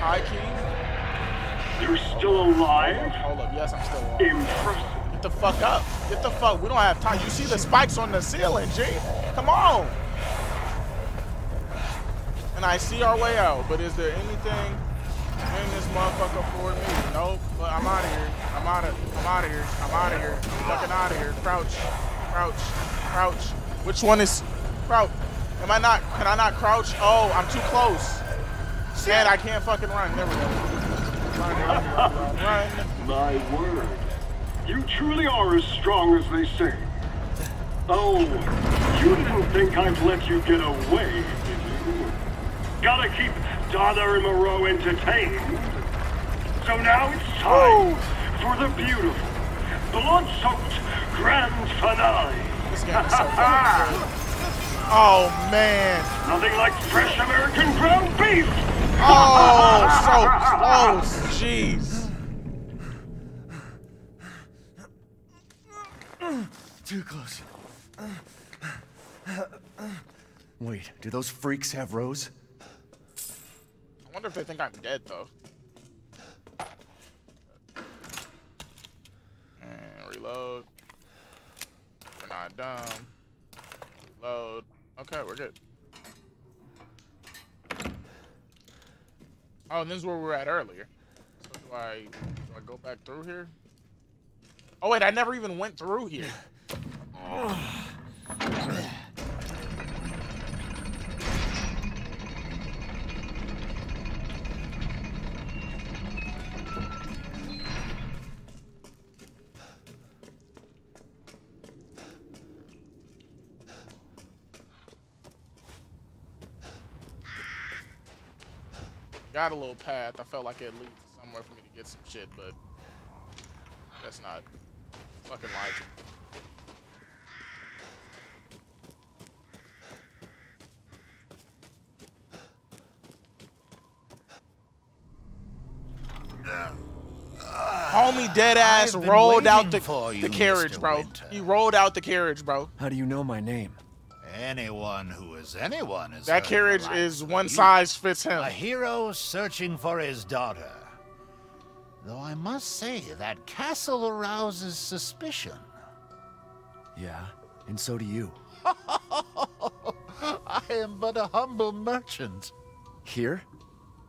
Hi, Keith. You're still alive? Hold up, yes, I'm still alive. Impressive. Get the fuck up. Get the fuck. We don't have time. You see the spikes on the ceiling, G? Come on. And I see our way out, but is there anything in this motherfucker for me? Nope. But I'm out of here. I'm out of here. I'm fucking out of here. Crouch. Which one is crouch? Am I not? Can I not crouch? Oh, I'm too close. Shit, I can't fucking run. There we go. Run. My word, you truly are as strong as they say. Oh, you didn't think I'd let you get away, did you? Gotta keep Donna and Moreau entertained. So now it's time for the beautiful, blood-soaked grand finale. This game is so fun. Oh, man. Nothing like fresh American ground beef. Oh, so close. Jeez. Too close. Wait, do those freaks have Rose? I wonder if they think I'm dead, though. And reload. We're not dumb. Reload. Okay, we're good. Oh, and this is where we were at earlier. So do I go back through here? Oh, wait, I never even went through here. Oh. Got a little path. I felt like it leads somewhere for me to get some shit, but that's not fucking logic. Homie deadass rolled out the carriage, bro. He rolled out the carriage, bro. How do you know my name? Anyone who is anyone is that carriage is one size fits him. A hero searching for his daughter. Though I must say that castle arouses suspicion. Yeah, and so do you. I am but a humble merchant. Here?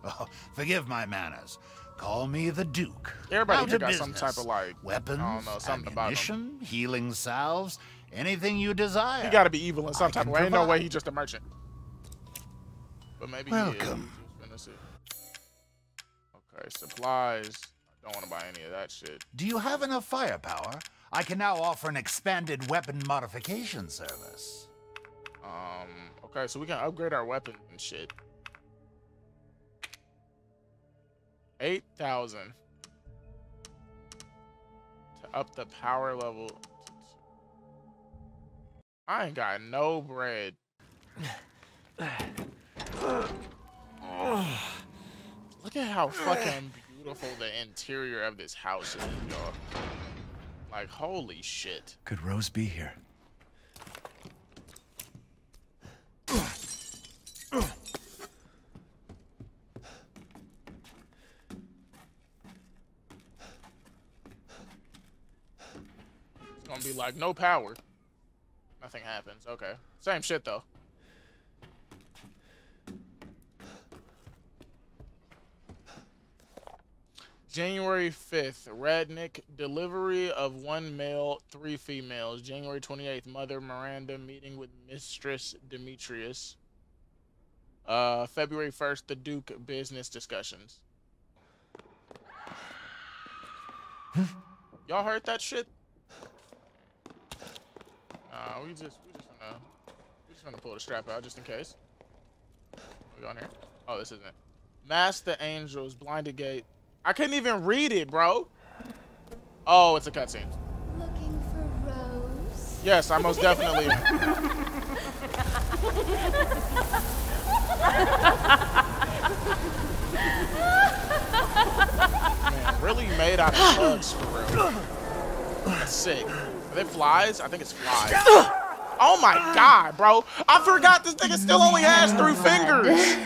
Oh, forgive my manners. Call me the Duke. Everybody here got some type of like weapons, I don't know, something ammunition, about healing salves. Anything you desire. You gotta be evil in some type of way. Ain't no way he's just a merchant. But maybe welcome. He is. Okay, supplies. I don't want to buy any of that shit. Do you have enough firepower? I can now offer an expanded weapon modification service. Okay, so we can upgrade our weapon and shit. 8,000 to up the power level. I ain't got no bread. Look at how fucking beautiful the interior of this house is, y'all. Like, holy shit. Could Rose be here? It's gonna be like no power. Nothing happens. Okay. Same shit though. January 5th, Radnick, delivery of 1 male, 3 females. January 28th, Mother Miranda meeting with Mistress Demetrius. February 1st, the Duke business discussions. Y'all heard that shit? We just gonna pull the strap out just in case. We on here? Oh, this isn't it. Master Angels, Blinded Gate. I couldn't even read it, bro. Oh, it's a cutscene. Looking for Rose. Yes, I most definitely. Man, really made out of bugs for real. That's sick. Are they flies? I think it's flies. Oh my god, bro. I forgot this nigga still only has 3 fingers.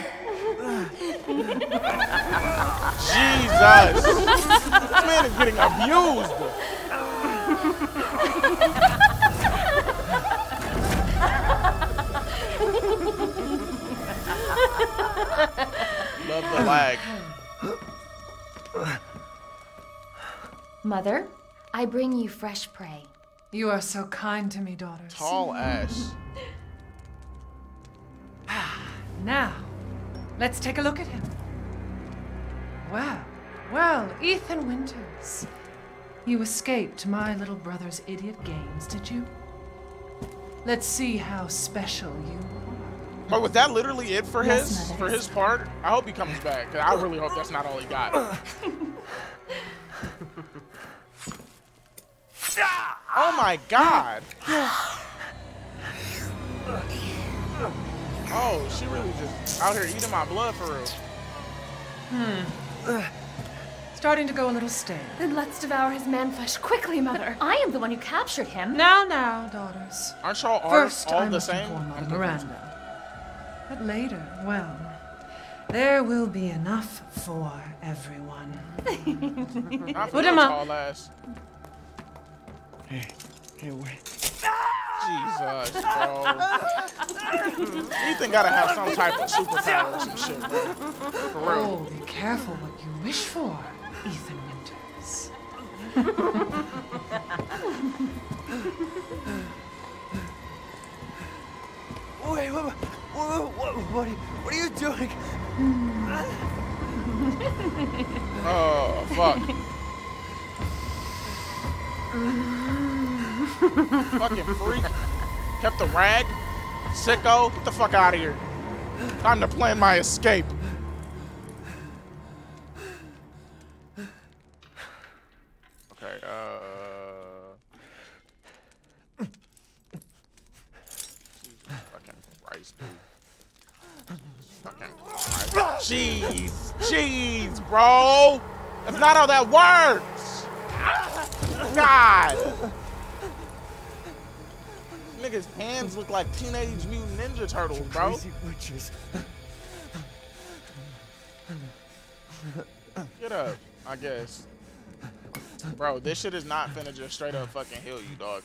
Jesus. This man is getting abused. Love the lag. Mother, I bring you fresh prey. You are so kind to me, daughters. Tall ass. Now, let's take a look at him. Well, well, Ethan Winters. You escaped my little brother's idiot games, did you? Let's see how special you are. But was that literally it for his part? I hope he comes back. I really hope that's not all he got. Oh my god! Oh, she really just out here eating my blood for real. Starting to go a little stale. Then let's devour his man-flesh quickly, Mother. But I am the one who captured him. Now, now, daughters. Aren't y'all all the same? First, I must inform Mother Miranda. But later, well, there will be enough for everyone. Put him up. Hey, wait. Jesus, bro. Ethan gotta have some type of superpower or some shit, bro. For real. Oh, be careful what you wish for, Ethan Winters. Wait, what are you doing? Oh, fuck. Fucking freak. Kept the rag. Sicko. Get the fuck out of here. Time to plan my escape. Okay, Fucking Christ, dude. Fucking Christ. Jeez. Jeez, bro. That's not how that works. God. Niggas' hands look like Teenage Mutant Ninja Turtles, bro. Crazy witches. Get up, I guess. Bro, this shit is not finna just straight up fucking heal you, dog.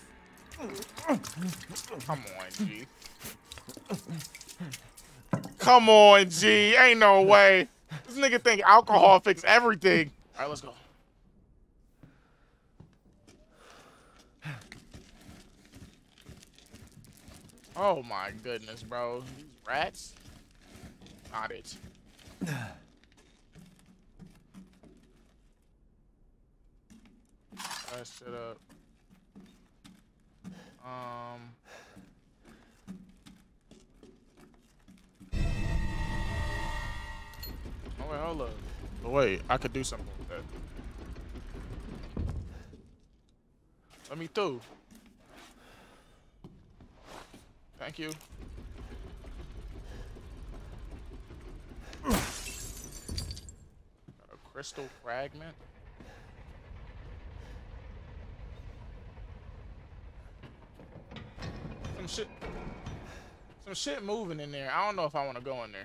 Come on, G. Come on, G. Ain't no way. This nigga think alcohol fix everything. All right, let's go. Oh my goodness, bro. These rats? Not it. That shit up. Oh wait, hold up. But wait, I could do something with that. Let me through. Thank you. Got a crystal fragment. Some shit moving in there. I don't know if I want to go in there.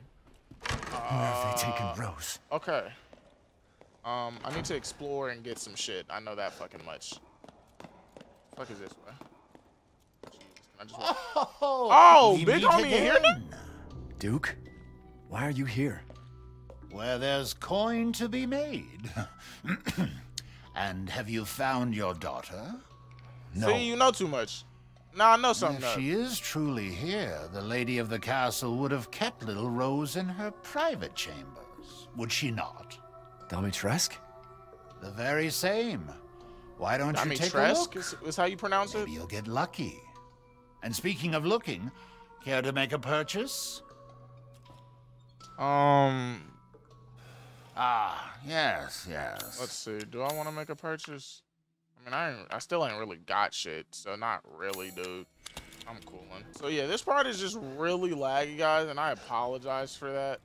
Where have they taken Rose? Okay. I need to explore and get some shit. I know that fucking much. The fuck is this way? Oh, big homie here? Duke, why are you here? Where there's coin to be made. And have you found your daughter? No. See, you know too much. Now I know something. If she is truly here, the lady of the castle would have kept little Rose in her private chambers, would she not? Dimitrescu? The very same. Why don't you take a look? Dimitrescu is how you pronounce it? Maybe you'll get lucky. And speaking of looking, care to make a purchase? Ah, yes. Let's see. Do I want to make a purchase? I mean, I still ain't really got shit, so not really, dude. I'm coolin'. So yeah, this part is just really laggy, guys, and I apologize for that.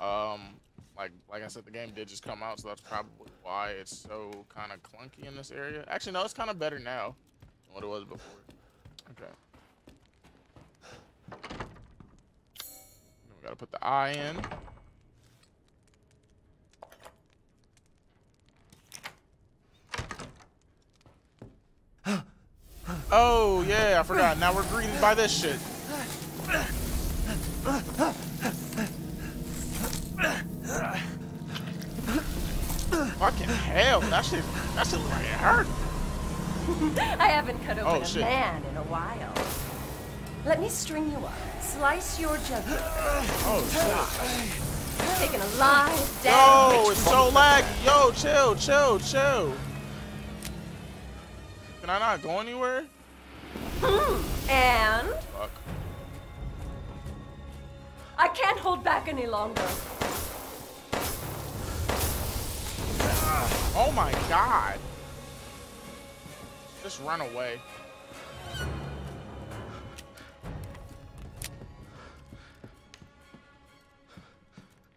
Like I said, the game did just come out, so that's probably why it's so kind of clunky in this area. Actually, no, it's kind of better now than what it was before. Okay. We gotta put the eye in. Oh yeah, I forgot. Now we're greeted by this shit. Fucking hell, that shit look like it hurt. I haven't cut open a man in a while. Let me string you up. Slice your jugular. Oh, shit. Taking a live down. Yo, it's so laggy. Yo, chill. Can I not go anywhere? And? Fuck. I can't hold back any longer. Oh, my God. Just run away.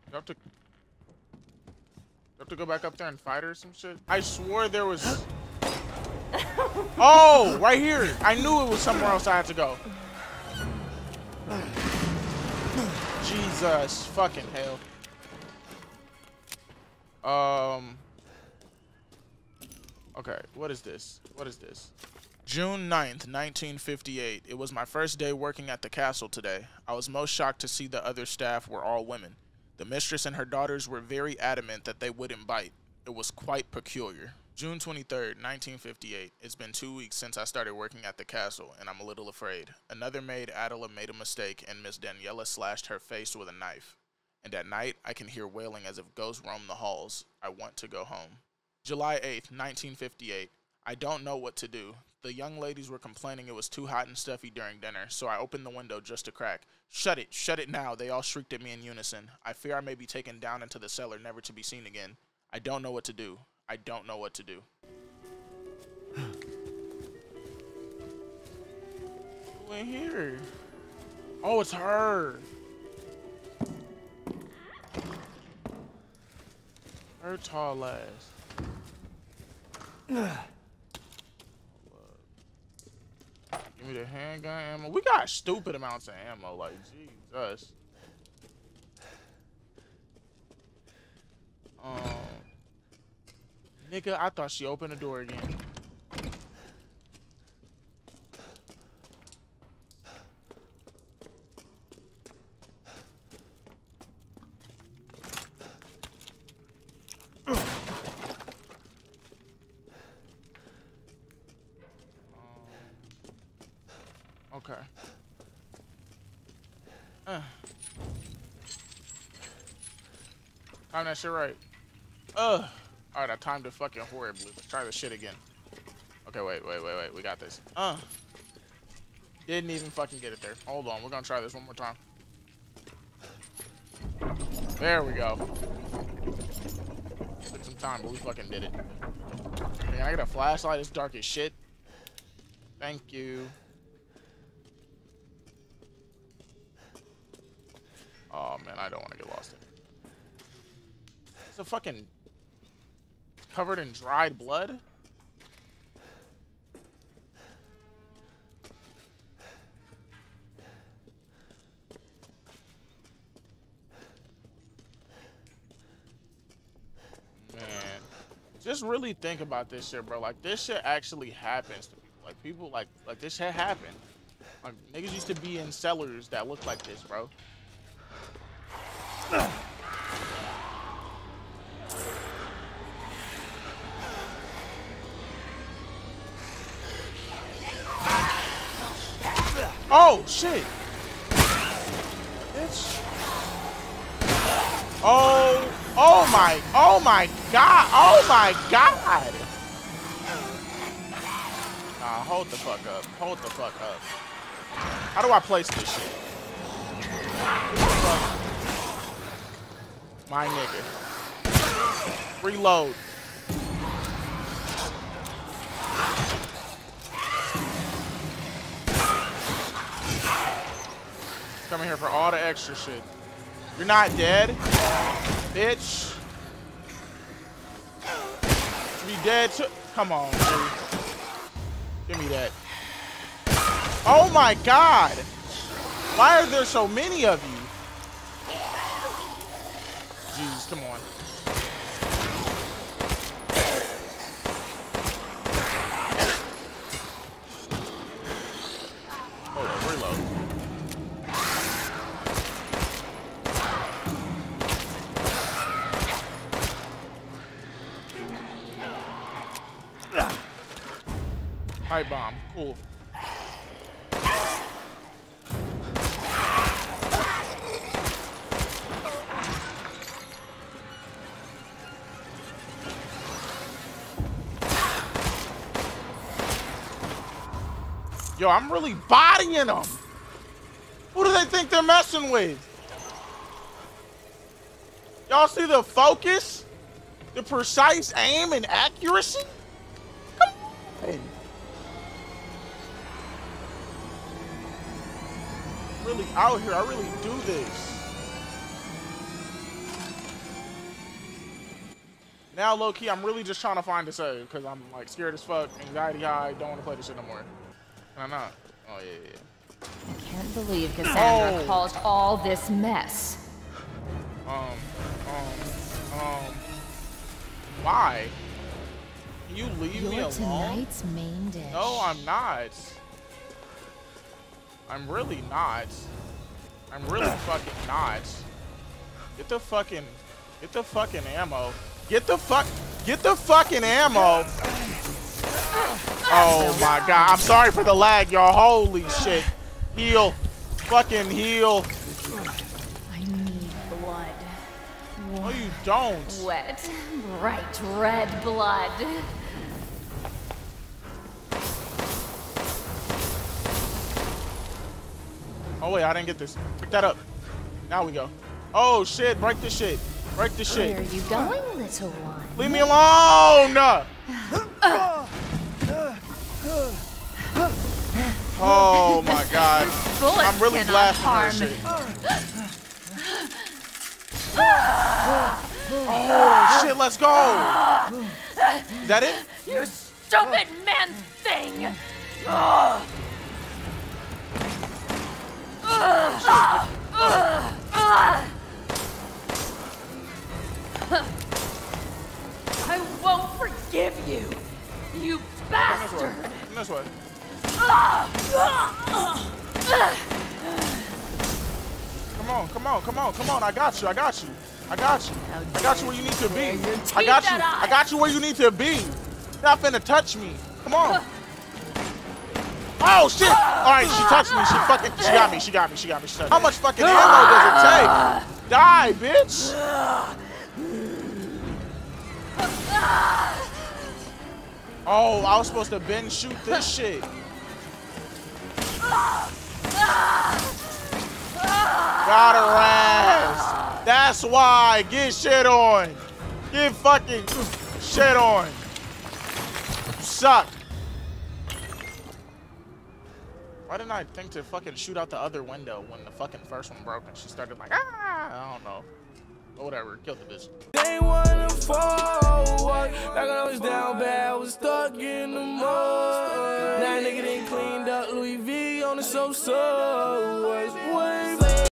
Do I have to go back up there and fight her or some shit? I swore there was... Oh, right here. I knew it was somewhere else I had to go. Jesus fucking hell. Okay, what is this? What is this? June 9th, 1958. It was my first day working at the castle today. I was most shocked to see the other staff were all women. The mistress and her daughters were very adamant that they wouldn't bite. It was quite peculiar. June 23rd, 1958. It's been 2 weeks since I started working at the castle, and I'm a little afraid. Another maid, Adela, made a mistake, and Miss Daniela slashed her face with a knife. And at night, I can hear wailing as if ghosts roam the halls. I want to go home. July 8th, 1958. I don't know what to do. The young ladies were complaining it was too hot and stuffy during dinner, so I opened the window just a crack. Shut it now, they all shrieked at me in unison. I fear I may be taken down into the cellar, never to be seen again. I don't know what to do. I don't know what to do. Who in here? Oh, it's her. Her tall ass. Give me the handgun ammo. We got stupid amounts of ammo, like Jesus. Nigga, I thought she opened the door again. Time that shit right. Alright, I timed it fucking horribly. Let's try this shit again. Okay, wait. We got this. Didn't even fucking get it there. Hold on, we're gonna try this one more time. There we go. Took some time, but we fucking did it. Man, I got a flashlight. It's dark as shit. Thank you. Oh, man, I don't want to get lost in it. It's a fucking... covered in dried blood? Man. Just really think about this shit, bro. Like, this shit actually happens to people. Like this shit happened. Like, niggas used to be in cellars that looked like this, bro. Oh shit! Bitch! Oh my god! Oh my god! Nah, hold the fuck up! Hold the fuck up! How do I place this shit? Fuck. My nigga. Reload. Coming here for all the extra shit. You're not dead, bitch. You dead too? Come on, dude. Give me that. Oh my god. Why are there so many of you? Jeez, come on. Hold on, reload. Pipe bomb, cool. Yo, I'm really bodying them. Who do they think they're messing with? Y'all see the focus? The precise aim and accuracy? Come on. really out here. I really do this. Now, low-key, I'm really just trying to find a save because I'm, like, scared as fuck, anxiety high, don't want to play this shit no more. I'm not. Oh, yeah. I can't believe Cassandra caused all this mess. Why? Can you leave me alone? Tonight's main dish. No, I'm not. I'm really not. I'm really fucking not. Get the fucking ammo. Get the fucking ammo. Oh my god. I'm sorry for the lag, y'all. Holy shit. Heal. Fucking heal. I need blood. No, you don't. Wet, bright red blood. Oh wait, I didn't get this. Pick that up. Now we go. Oh shit, break this shit. Break the shit. Where are you going, little one? Leave me alone! Oh my god. I'm really blasting this shit. Oh shit, let's go! Is that it? You stupid man thing! I won't forgive you, you bastard! Come this way. Come on! I got you where you need to be. I got you where you need to be. You're not finna touch me. Come on! Oh shit! All right, she touched me. She got me. She touched me. How much fucking ammo does it take? Die, bitch! Oh, I was supposed to bend shoot this shit. Got her ass. That's why. Get shit on. Get fucking shit on. You suck. Why didn't I think to fucking shoot out the other window when the fucking first one broke and she started like, ah, I don't know. Or whatever, kill the bitch. They wanna forward. Like I was down bad, I was stuck in the mud. Now nigga didn't cleaned up Louis V on the so-so.